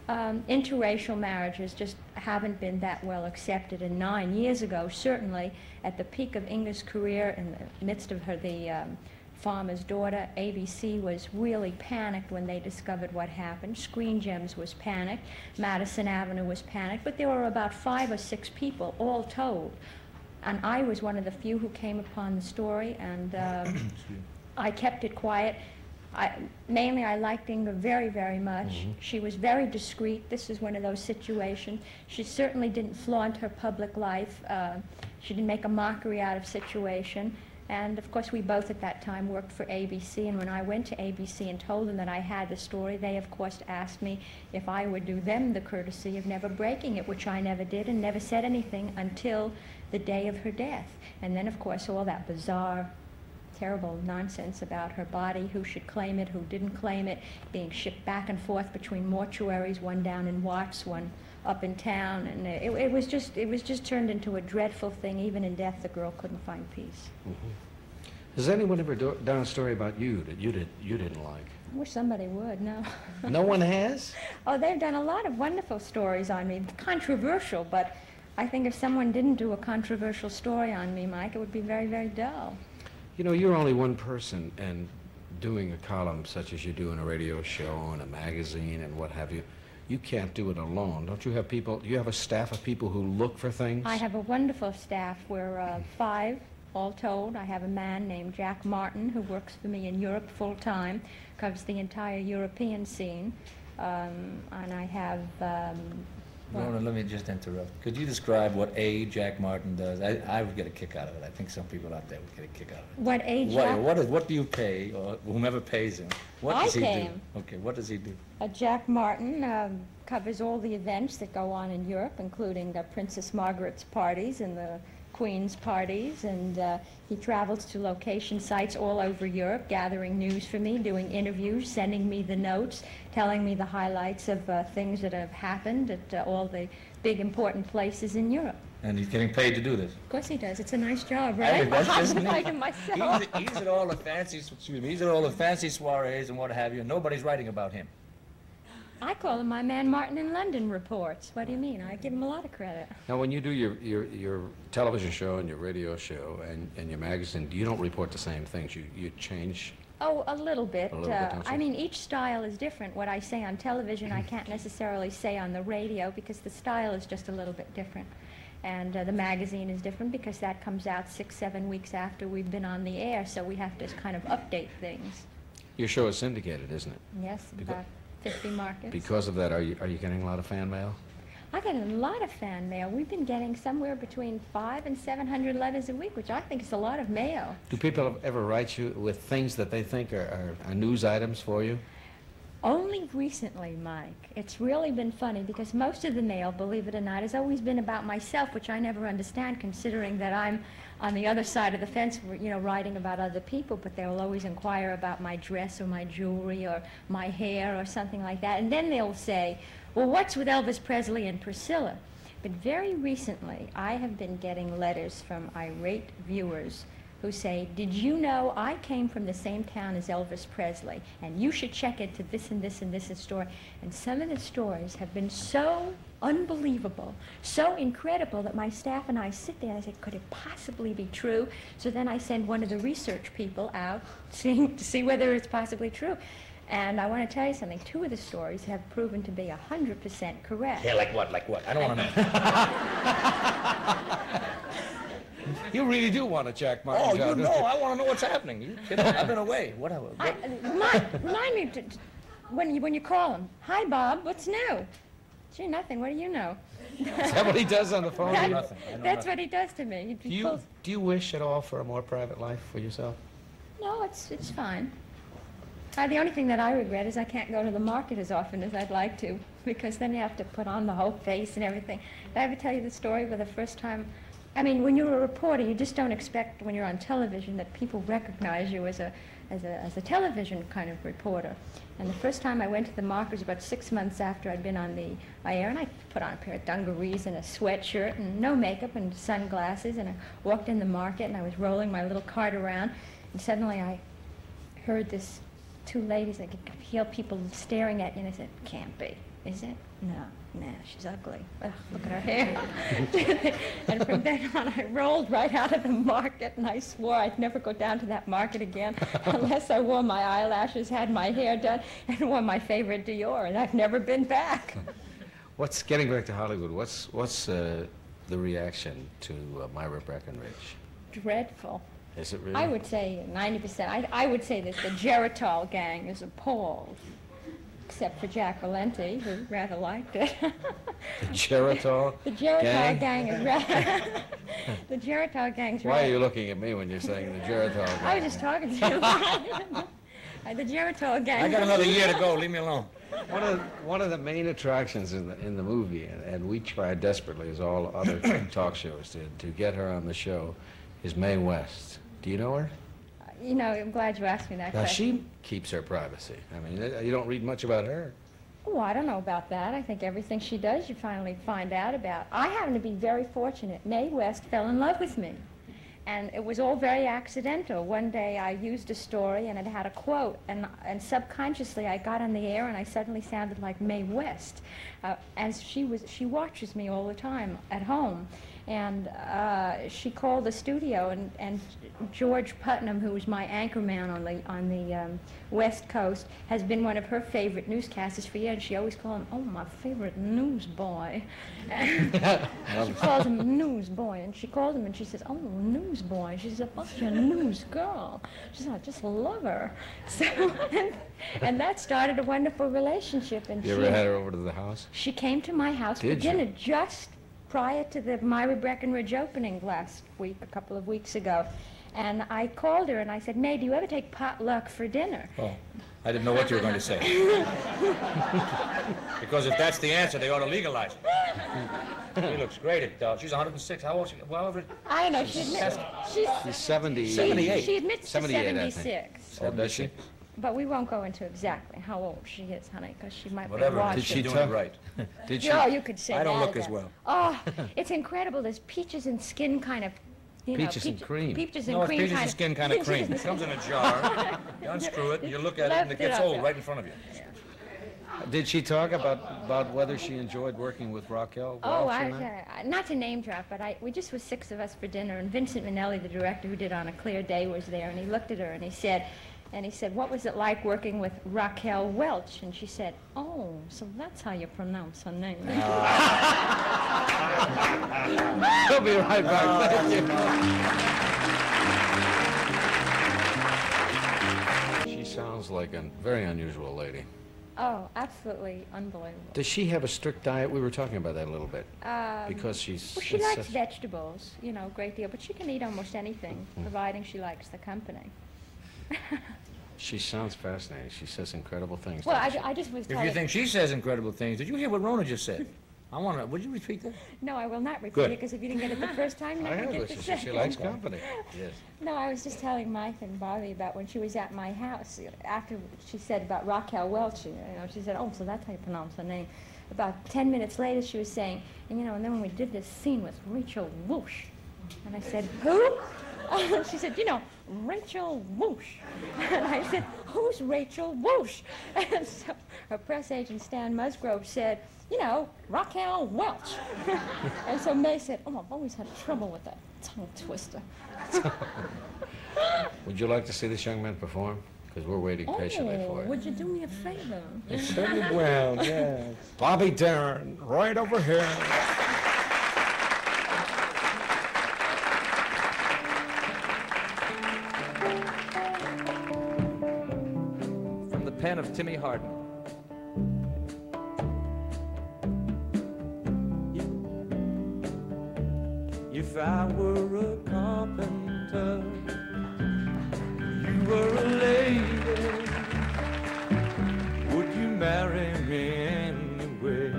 interracial marriages just haven't been that well accepted. And 9 years ago, certainly at the peak of Inger's career, in the midst of her, the Farmer's Daughter, ABC was really panicked when they discovered what happened. Screen Gems was panicked. Madison Avenue was panicked. But there were about 5 or 6 people, all told. And I was one of the few who came upon the story, and I kept it quiet. Mainly, I liked Inger very, very much. Mm-hmm. She was very discreet. This is one of those situations. She certainly didn't flaunt her public life. She didn't make a mockery out of situation. And of course, we both at that time worked for ABC, and when I went to ABC and told them that I had the story, they of course asked me if I would do them the courtesy of never breaking it, which I never did and never said anything until the day of her death. And then of course all that bizarre, terrible nonsense about her body, who should claim it, who didn't claim it, being shipped back and forth between mortuaries, one down in Watts, one up in town, and it was just turned into a dreadful thing. Even in death, the girl couldn't find peace. Mm-hmm. Has anyone ever done a story about you that you didn't like? I wish somebody would. No. No one has? Oh, they've done a lot of wonderful stories on me. Controversial, but I think if someone didn't do a controversial story on me, Mike, it would be very, very dull. You know, you're only one person, and doing a column such as you do in a radio show and a magazine and what have you, you can't do it alone. Don't you have people, you have a staff of people who look for things? I have a wonderful staff. We're 5, all told. I have a man named Jack Martin who works for me in Europe full time, covers the entire European scene. And I have... Rona, let me just interrupt. Could you describe what Jack Martin does? I would get a kick out of it. I think some people out there would get a kick out of it. What What do you pay, or whomever pays him? What does he do? Okay, what does he do? Jack Martin covers all the events that go on in Europe, including the Princess Margaret's parties and the Queen's parties, and he travels to location sites all over Europe, gathering news for me, doing interviews, sending me the notes, telling me the highlights of things that have happened at all the big important places in Europe. And he's getting paid to do this. Of course he does. It's a nice job, right? Myself. He's at all the fancy, excuse me, he's at all the fancy soirees and what have you. Nobody's writing about him. I call him my man Martin in London reports. What do you mean? I give him a lot of credit. Now, when you do your television show and your radio show and your magazine, you don't report the same things. You change. Oh, a little bit. I mean, each style is different. What I say on television, I can't necessarily say on the radio because the style is just a little bit different. And the magazine is different because that comes out 6, 7 weeks after we've been on the air, so we have to kind of update things. Your show is syndicated, isn't it? Yes, in fact. 50 markets. Because of that, are you getting a lot of fan mail? I got a lot of fan mail. We've been getting somewhere between 500 and 700 letters a week, which I think is a lot of mail. Do people ever write you with things that they think are news items for you? Only recently, Mike. It's really been funny because most of the mail, believe it or not, has always been about myself, which I never understand, considering that I'm on the other side of the fence, you know, writing about other people, but they'll always inquire about my dress or my jewelry or my hair or something like that. And then they'll say, well, what's with Elvis Presley and Priscilla? But very recently, I have been getting letters from irate viewers who say, did you know I came from the same town as Elvis Presley, and you should check into this and this and this story. And some of the stories have been so unbelievable, so incredible, that my staff and I sit there and I say, could it possibly be true? So then I send one of the research people out to see whether it's possibly true. And I want to tell you something. Two of the stories have proven to be 100% correct. Yeah, like what? Like what? I don't want to know. You really do want to check my job. Oh, you know, I want to know what's happening. You kidding? I've been away. Whatever. Remind me when you call him. Hi, Bob. What's new? Gee, nothing. What do you know? Is that what he does on the phone? Nothing. That's what he does to me. Do you wish at all for a more private life for yourself? No, it's fine. The only thing that I regret is I can't go to the market as often as I'd like to, because then you have to put on the whole face and everything. Did I ever tell you the story where the first time? I mean, when you're a reporter, you just don't expect when you're on television that people recognize you as a television kind of reporter. And the first time I went to the market was about 6 months after I'd been on the air, and I put on a pair of dungarees and a sweatshirt and no makeup and sunglasses, and I walked in the market and I was rolling my little cart around, and suddenly I heard this two ladies, and I could feel people staring at you, and I said, can't be, is it? No. Nah, she's ugly. Ugh, look at her hair. And from then on, I rolled right out of the market, and I swore I'd never go down to that market again unless I wore my eyelashes, had my hair done, and wore my favorite Dior, and I've never been back. What's getting back to Hollywood? What's the reaction to Myra Breckenridge? Dreadful. Is it really? I would say 90%. I would say that the Geritol gang is appalled. Except for Jack Valenti, who rather liked it. The Geritol? The Geritol gang is rather... The Geritol gang's rather... Why are you looking at me when you're saying the Geritol gang? I was just talking to you. The Geritol gang... I got another year to go. Leave me alone. One of the main attractions in the movie, and we tried desperately, as all other talk shows did, to get her on the show, is Mae West. Do you know her? You know, I'm glad you asked me that question. Now, she keeps her privacy. I mean, you don't read much about her. Oh, I don't know about that. I think everything she does, you finally find out about. I happen to be very fortunate. Mae West fell in love with me. And it was all very accidental. One day I used a story and it had a quote, and subconsciously I got on the air and I suddenly sounded like Mae West. As she watches me all the time at home. And she called the studio, and George Putnam, who was my anchor man on the West Coast, has been one of her favorite newscasters for years. She always called him, oh, my favorite newsboy. She calls him newsboy, and she called him, and she says, oh, newsboy. She says, oh, you're a news girl. She said, I just love her. So, and that started a wonderful relationship. And you ever had her over to the house? She came to my house for dinner just prior to the Myra Breckenridge opening last week, a couple of weeks ago. And I called her and I said, Mae, do you ever take potluck for dinner? Oh, I didn't know what you were going to say. Because if that's the answer, they ought to legalize it. She looks great. She's 106. How old is she? Well, I don't know. She's 78. 78. She admits to 76. Oh, does she? But we won't go into exactly how old she is, honey, because she might be watching. Did she do it right? Did she? Oh, you could say that. I don't look as well. Oh, it's incredible. There's peaches and skin kind of, you know. Peaches and cream. Peaches and cream. No, peaches and skin kind of cream. It comes in a jar. You unscrew it, and you look at it, and it gets old right in front of you. Did she talk about whether she enjoyed working with Raquel Welch? Oh, not to name drop, but we just were six of us for dinner, and Vincent Minnelli, the director who did On a Clear Day, was there, and he looked at her, and he said, what was it like working with Raquel Welch? And she said, oh, so that's how you pronounce her name. We'll be right back. Thank you. She sounds like a very unusual lady. Oh, absolutely unbelievable. Does she have a strict diet? We were talking about that a little bit. Because she's... Well, she likes vegetables, you know, a great deal, but she can eat almost anything, providing she likes the company. She sounds fascinating. She says incredible things. Well, I just was telling... If you think she says incredible things, did you hear what Rona just said? I want to... Would you repeat that? No, I will not repeat it, because if you didn't get it the first time, you never get the second. She likes company. Yes. No, I was just telling Mike and Bobby about when she was at my house, after she said about Raquel Welch, you know, she said, oh, so that's how you pronounce her name. About 10 minutes later, she was saying, and you know, and then when we did this scene with Rachel Woosh, and I said, who? She said, you know, Rachel Woosh. And I said, who's Rachel Woosh? And so her press agent, Stan Musgrove, said, you know, Raquel Welch. And so Mae said, oh, I've always had trouble with that tongue twister. Would you like to see this young man perform? Because we're waiting patiently for it. Would you do me a favor? You certainly will, yes. Bobby Darin, right over here. Pen of Timmy Harden. If I were a carpenter, you were a lady, would you marry me anyway?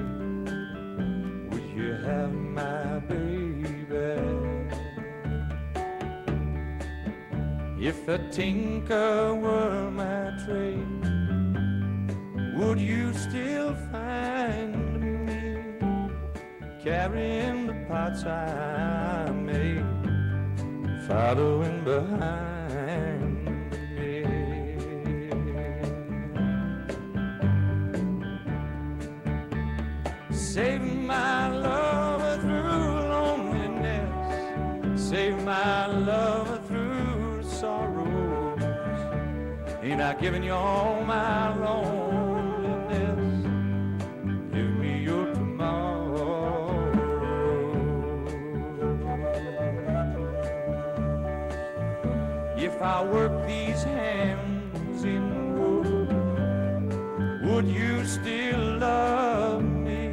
Would you have my baby? If a tinker were my trade, would you still find me carrying the pots I made, following behind me? Save my lover through loneliness, save my lover through sorrows. Ain't I giving you all my wrongs? If I work these hands in wood, would you still love me?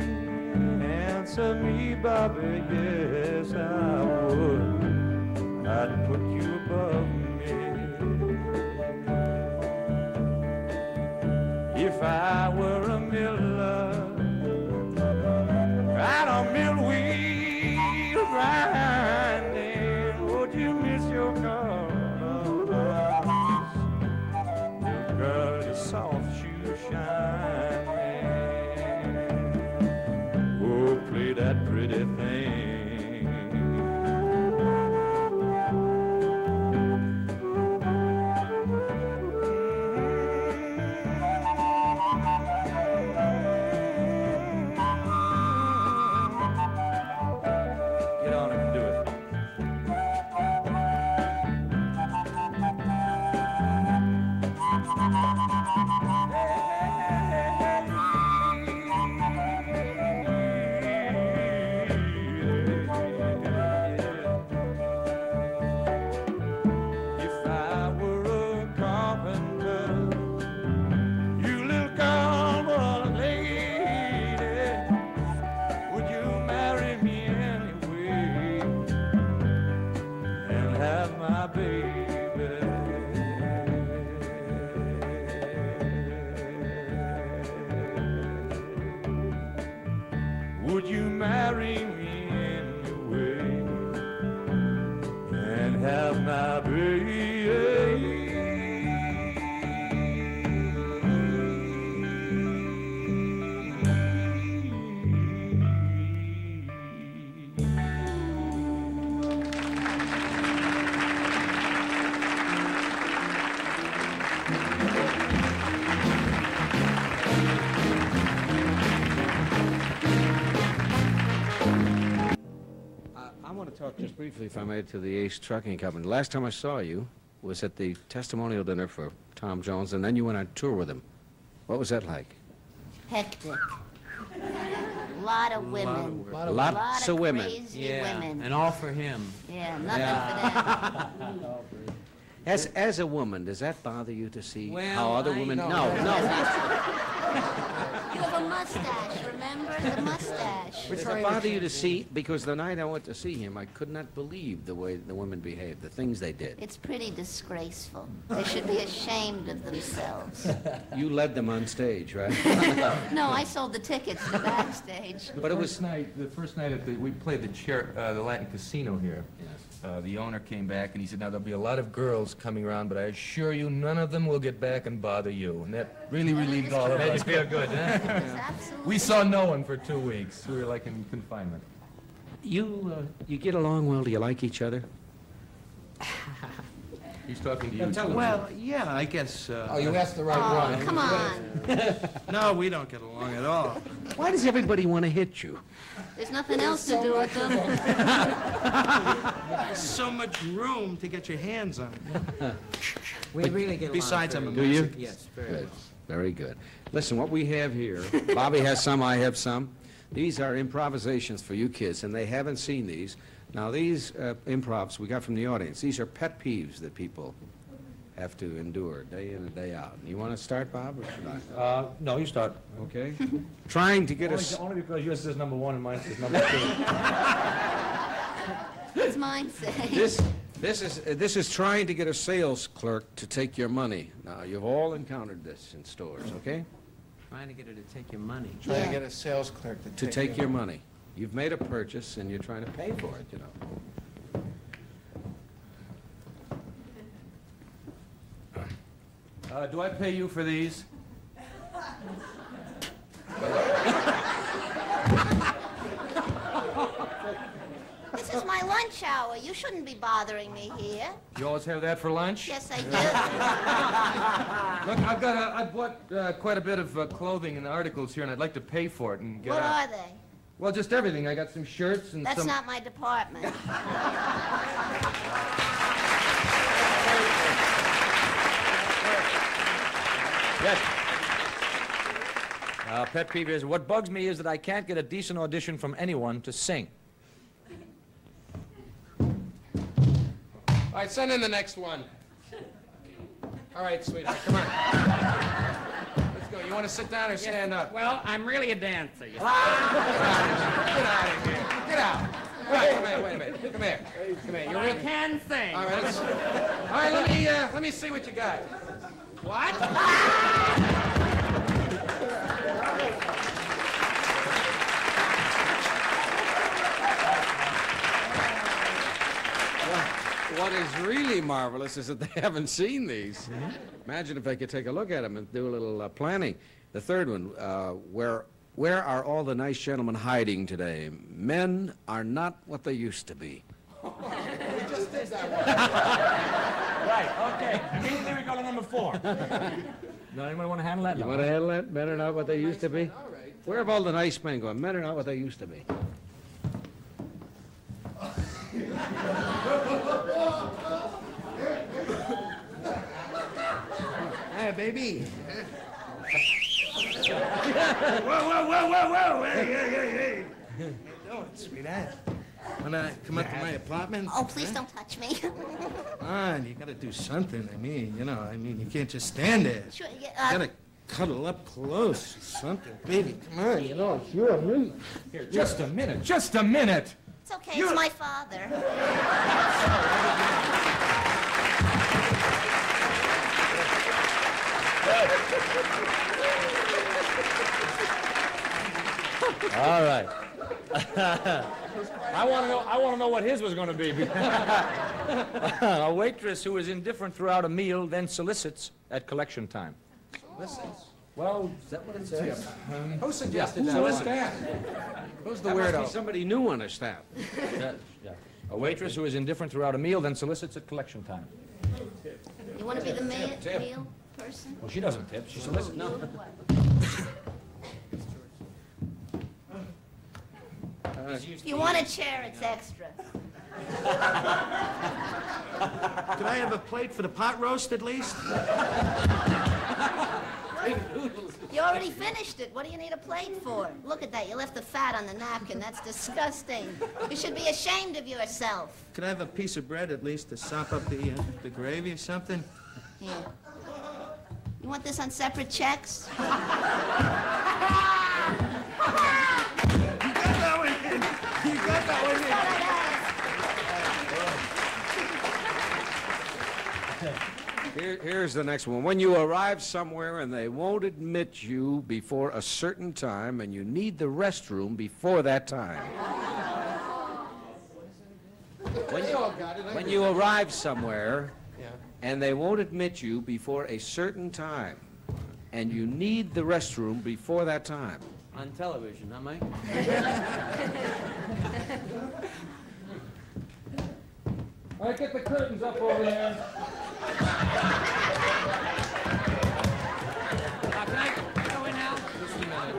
Answer me, Bobby, yes, I would. I'd put you above me. If I were a miller, I'd a mill wheel grinding, would you miss your car? Soft shoes shining. Oh, play that pretty thing. Get on and do it. Just briefly, if I may, to the Ace Trucking Company. The last time I saw you was at the testimonial dinner for Tom Jones, and then you went on tour with him. What was that like? Hectic. A lot of women. Lots of women. Crazy women. And all for him. Yeah, nothing for them. As a woman, does that bother you to see how other women... No. You have a mustache, remember? The mustache. Does it bother you to see... Because the night I went to see him, I could not believe the way the women behaved, the things they did. It's pretty disgraceful. They should be ashamed of themselves. You led them on stage, right? No, I sold the tickets to backstage. But it was... The first night we played the Latin Casino here. Yes. The owner came back and he said, now there'll be a lot of girls coming around, but I assure you none of them will get back and bother you. And that really relieved all of us. Made you feel good, huh? Yeah. We saw no one for 2 weeks. We were like in confinement. You get along well? Do you like each other? He's talking to you. Well, yeah, I guess... you asked the right one. Come on. No, we don't get along at all. Why does everybody want to hit you? There's nothing else to do with them. So much room to get your hands on. We really get along. Besides, I'm a Mexican. Do you? Yes, very good. Very good. Listen, what we have here, Bobby has some, I have some. These are improvisations for you kids, and they haven't seen these. Now, these improvs we got from the audience. These are pet peeves that people have to endure day in and day out. And you want to start, Bob, or should I? No, you start. Okay. Trying to get us... Only because yours is number one and mine is number two. What's mine say? This is trying to get a sales clerk to take your money. Now, you've all encountered this in stores, okay? Trying to get her to take your money. Trying to get a sales clerk to take your money. You've made a purchase, and you're trying to pay for it, you know. Do I pay you for these? This is my lunch hour. You shouldn't be bothering me here. You always have that for lunch? Yes, I do. Look, I bought quite a bit of clothing and articles here, and I'd like to pay for it and get out. What are they? Well, just everything. I got some shirts and That's not my department. Yes. Pet peeve is, what bugs me is that I can't get a decent audition from anyone to sing. All right, send in the next one. All right, sweetheart, come on. You want to sit down or stand up? Well, I'm really a dancer. You Get out of here. Wait a minute. Come here. But I can sing. All right, let me see what you got. What? What is really marvelous is that they haven't seen these. Imagine if I could take a look at them and do a little planning. The third one, where are all the nice gentlemen hiding today? Men are not what they used to be. We just did that one. Right, okay. Immediately we go to number four. Does anyone want to handle that? You want to handle that? Men are not what they used to be? All right. Where have all the nice men gone? Men are not what they used to be. Hey, baby. Whoa. Hey. How you doing, sweetheart? Wanna come up to my apartment? Oh, please don't touch me. Come on, you gotta do something. I mean, you can't just stand there. Sure, you gotta cuddle up close or something. Baby, come on, sure, me. Here, just a minute. It's okay, it's my father. All right. I want to know what his was going to be. A waitress who is indifferent throughout a meal then solicits at collection time. Solicits? Well, is that what it says? Who suggested that? Who's that? Who's the weirdo? Must be somebody new on our staff. A waitress who is indifferent throughout a meal then solicits at collection time. You want to be the meal person? Well, she doesn't tip. She solicits. No. If you want a chair, it's extra. Can I have a plate for the pot roast, at least? You already finished. finished it. What do you need a plate for? Look at that. You left the fat on the napkin. That's disgusting. You should be ashamed of yourself. Could I have a piece of bread at least to sop up the gravy or something? Yeah. You want this on separate checks? Here's the next one. When you arrive somewhere and they won't admit you before a certain time and you need the restroom before that time. When you arrive somewhere and they won't admit you before a certain time and you need the restroom before that time. On television, huh, Mike? All right, get the curtains up over there. Can I go in now? Just a minute.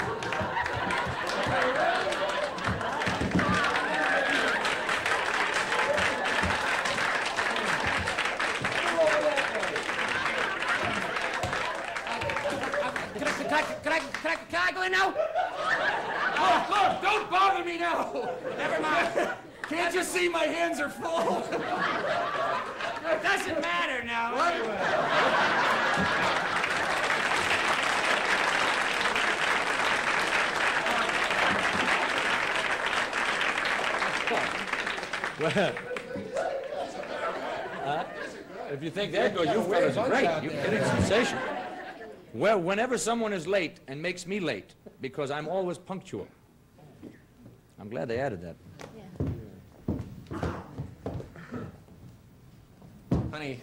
Can I go in now? Oh, look, don't bother me now. Never mind. Can't you see my hands are full? It doesn't matter now. What? Anyway. If you think they're good, you fellas are great. You're getting sensational. Well, whenever someone is late and makes me late, because I'm always punctual. I'm glad they added that. Honey,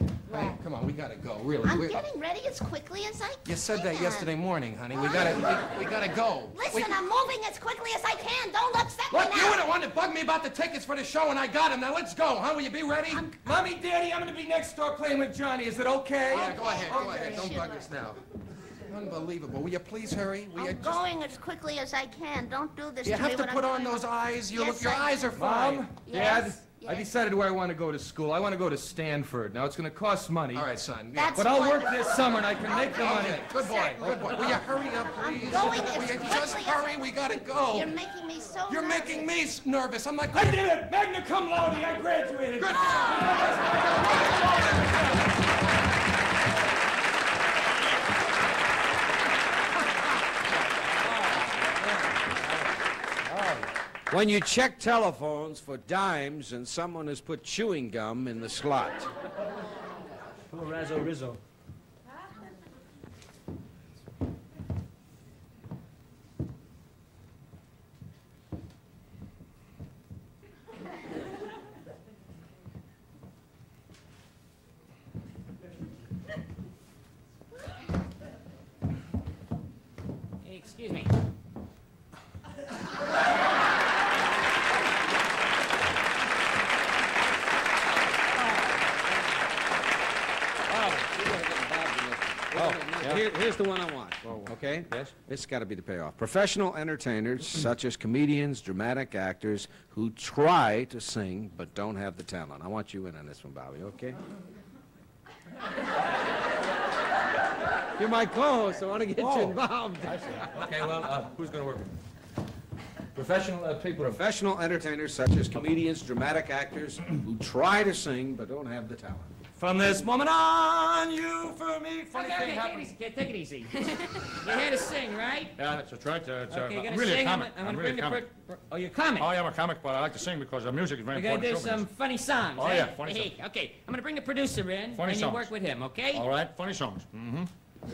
come on, we gotta go, really. I'm getting ready as quickly as I can. You said that yesterday morning, honey. We gotta go. Listen, I'm moving as quickly as I can. Don't upset me now. Look, you were the one that bugged me about the tickets for the show, and I got them. Now let's go, huh? Will you be ready? Mommy, Daddy, I'm gonna be next door playing with Johnny. Is it okay? Yeah, go ahead, go ahead. Don't bug us now. Unbelievable. Will you please hurry? I'm going as quickly as I can. Don't do this to me. You have to put on those eyes. You look. Your eyes are fine. Mom, Dad. I decided where I want to go to school. I want to go to Stanford. Now, it's going to cost money. All right, son. Yeah. But I'll work this summer, and I can make the money. Good boy. Good boy. Will you hurry up, please? I'm going as quickly. Just hurry. We got to go. You're making me so nervous. You're making me nervous. I'm like, I did it. Magna cum laude. I graduated. Good job. When you check telephones for dimes and someone has put chewing gum in the slot. Poor Razzo Rizzo. Hey, excuse me. Here's the one I want, okay? Yes. It's got to be the payoff. Professional entertainers, such as comedians, dramatic actors, who try to sing but don't have the talent. I want you in on this one, Bobby, okay? You're my co-host. I want to get you involved. I see. Okay, well, who's going to work with me? Professional people. Professional entertainers, such as comedians, dramatic actors, who try to sing but don't have the talent. From this moment on, you for me. Funny thing happens. Take it easy. You're here to sing, right? Yeah, that's right. I'm really a comic. Oh, you're a comic? Oh, yeah, I'm a comic, but I like to sing because the music is very important. We're going to do some funny songs. Oh, yeah, funny songs. Okay, I'm going to bring the producer in, and you work with him, okay? All right, funny songs. Mm-hmm.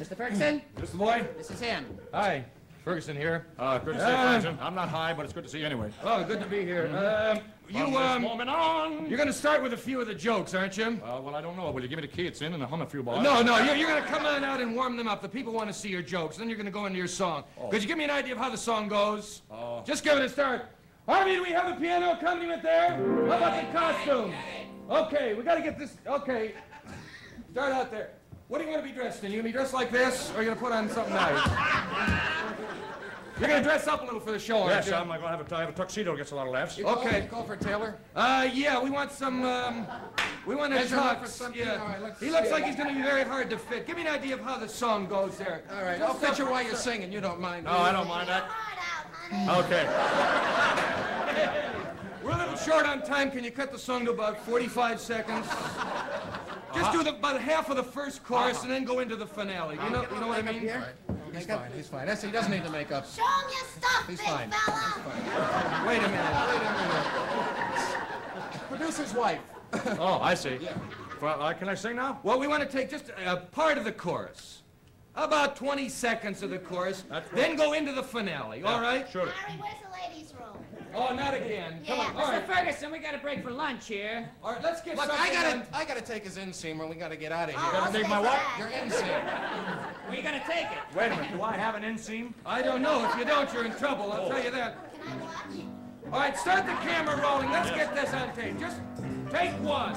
Mr. Ferguson? Mr. Lloyd? This is him. Hi. Ferguson here. Good to see you, Ferguson. I'm not high, but it's good to see you anyway. Oh, good to be here. You're going to start with a few of the jokes, aren't you? Well, I don't know. Will you give me the key it's in and I'll hum a few bars? No, you're going to come on out and warm them up. The people want to see your jokes. Then you're going to go into your song. Could you give me an idea of how the song goes? Just give it a start. Harvey, do we have a piano accompaniment there? How about the costumes? Okay, we got to get this. Okay. Start out there. What do you want to be dressed in? You going to be dressed like this, or are you going to put on something nice? You're going to dress up a little for the show, aren't you? Yes, I'm going to have a tuxedo. Gets a lot of laughs. Okay. Call for a tailor? Yeah, we want some... We want to talk. Right, he looks like he's going to be very hard to fit. Give me an idea of how the song goes there. All right, I'll fit you while you're singing. You don't mind. No, I don't mind that. Okay. We're a little short on time. Can you cut the song to about 45 seconds? Just do about half of the first chorus and then go into the finale. You know what I mean? He's fine. He's fine. That's, he doesn't need the makeup. Show him your stuff, big fella. He's fine. Wait a minute. Wait a minute. Producer's wife. Oh, I see. Yeah. Well, can I sing now? Well, we want to take just a part of the chorus, about 20 seconds of the chorus, then go into the finale. Yeah. All right? Sure. Harry, where's the ladies' room? Oh, not again. Yeah. Come on. All right. Mr. Ferguson, we got a break for lunch here. All right, let's get something. I gotta take his inseam or we gotta get out of here. You gotta take my what? Your inseam. Well, you gotta take it. Wait a minute, do I have an inseam? I don't know. If you don't, you're in trouble. I'll tell you that. Can I watch? All right, start the camera rolling. Let's get this on tape. Just take one.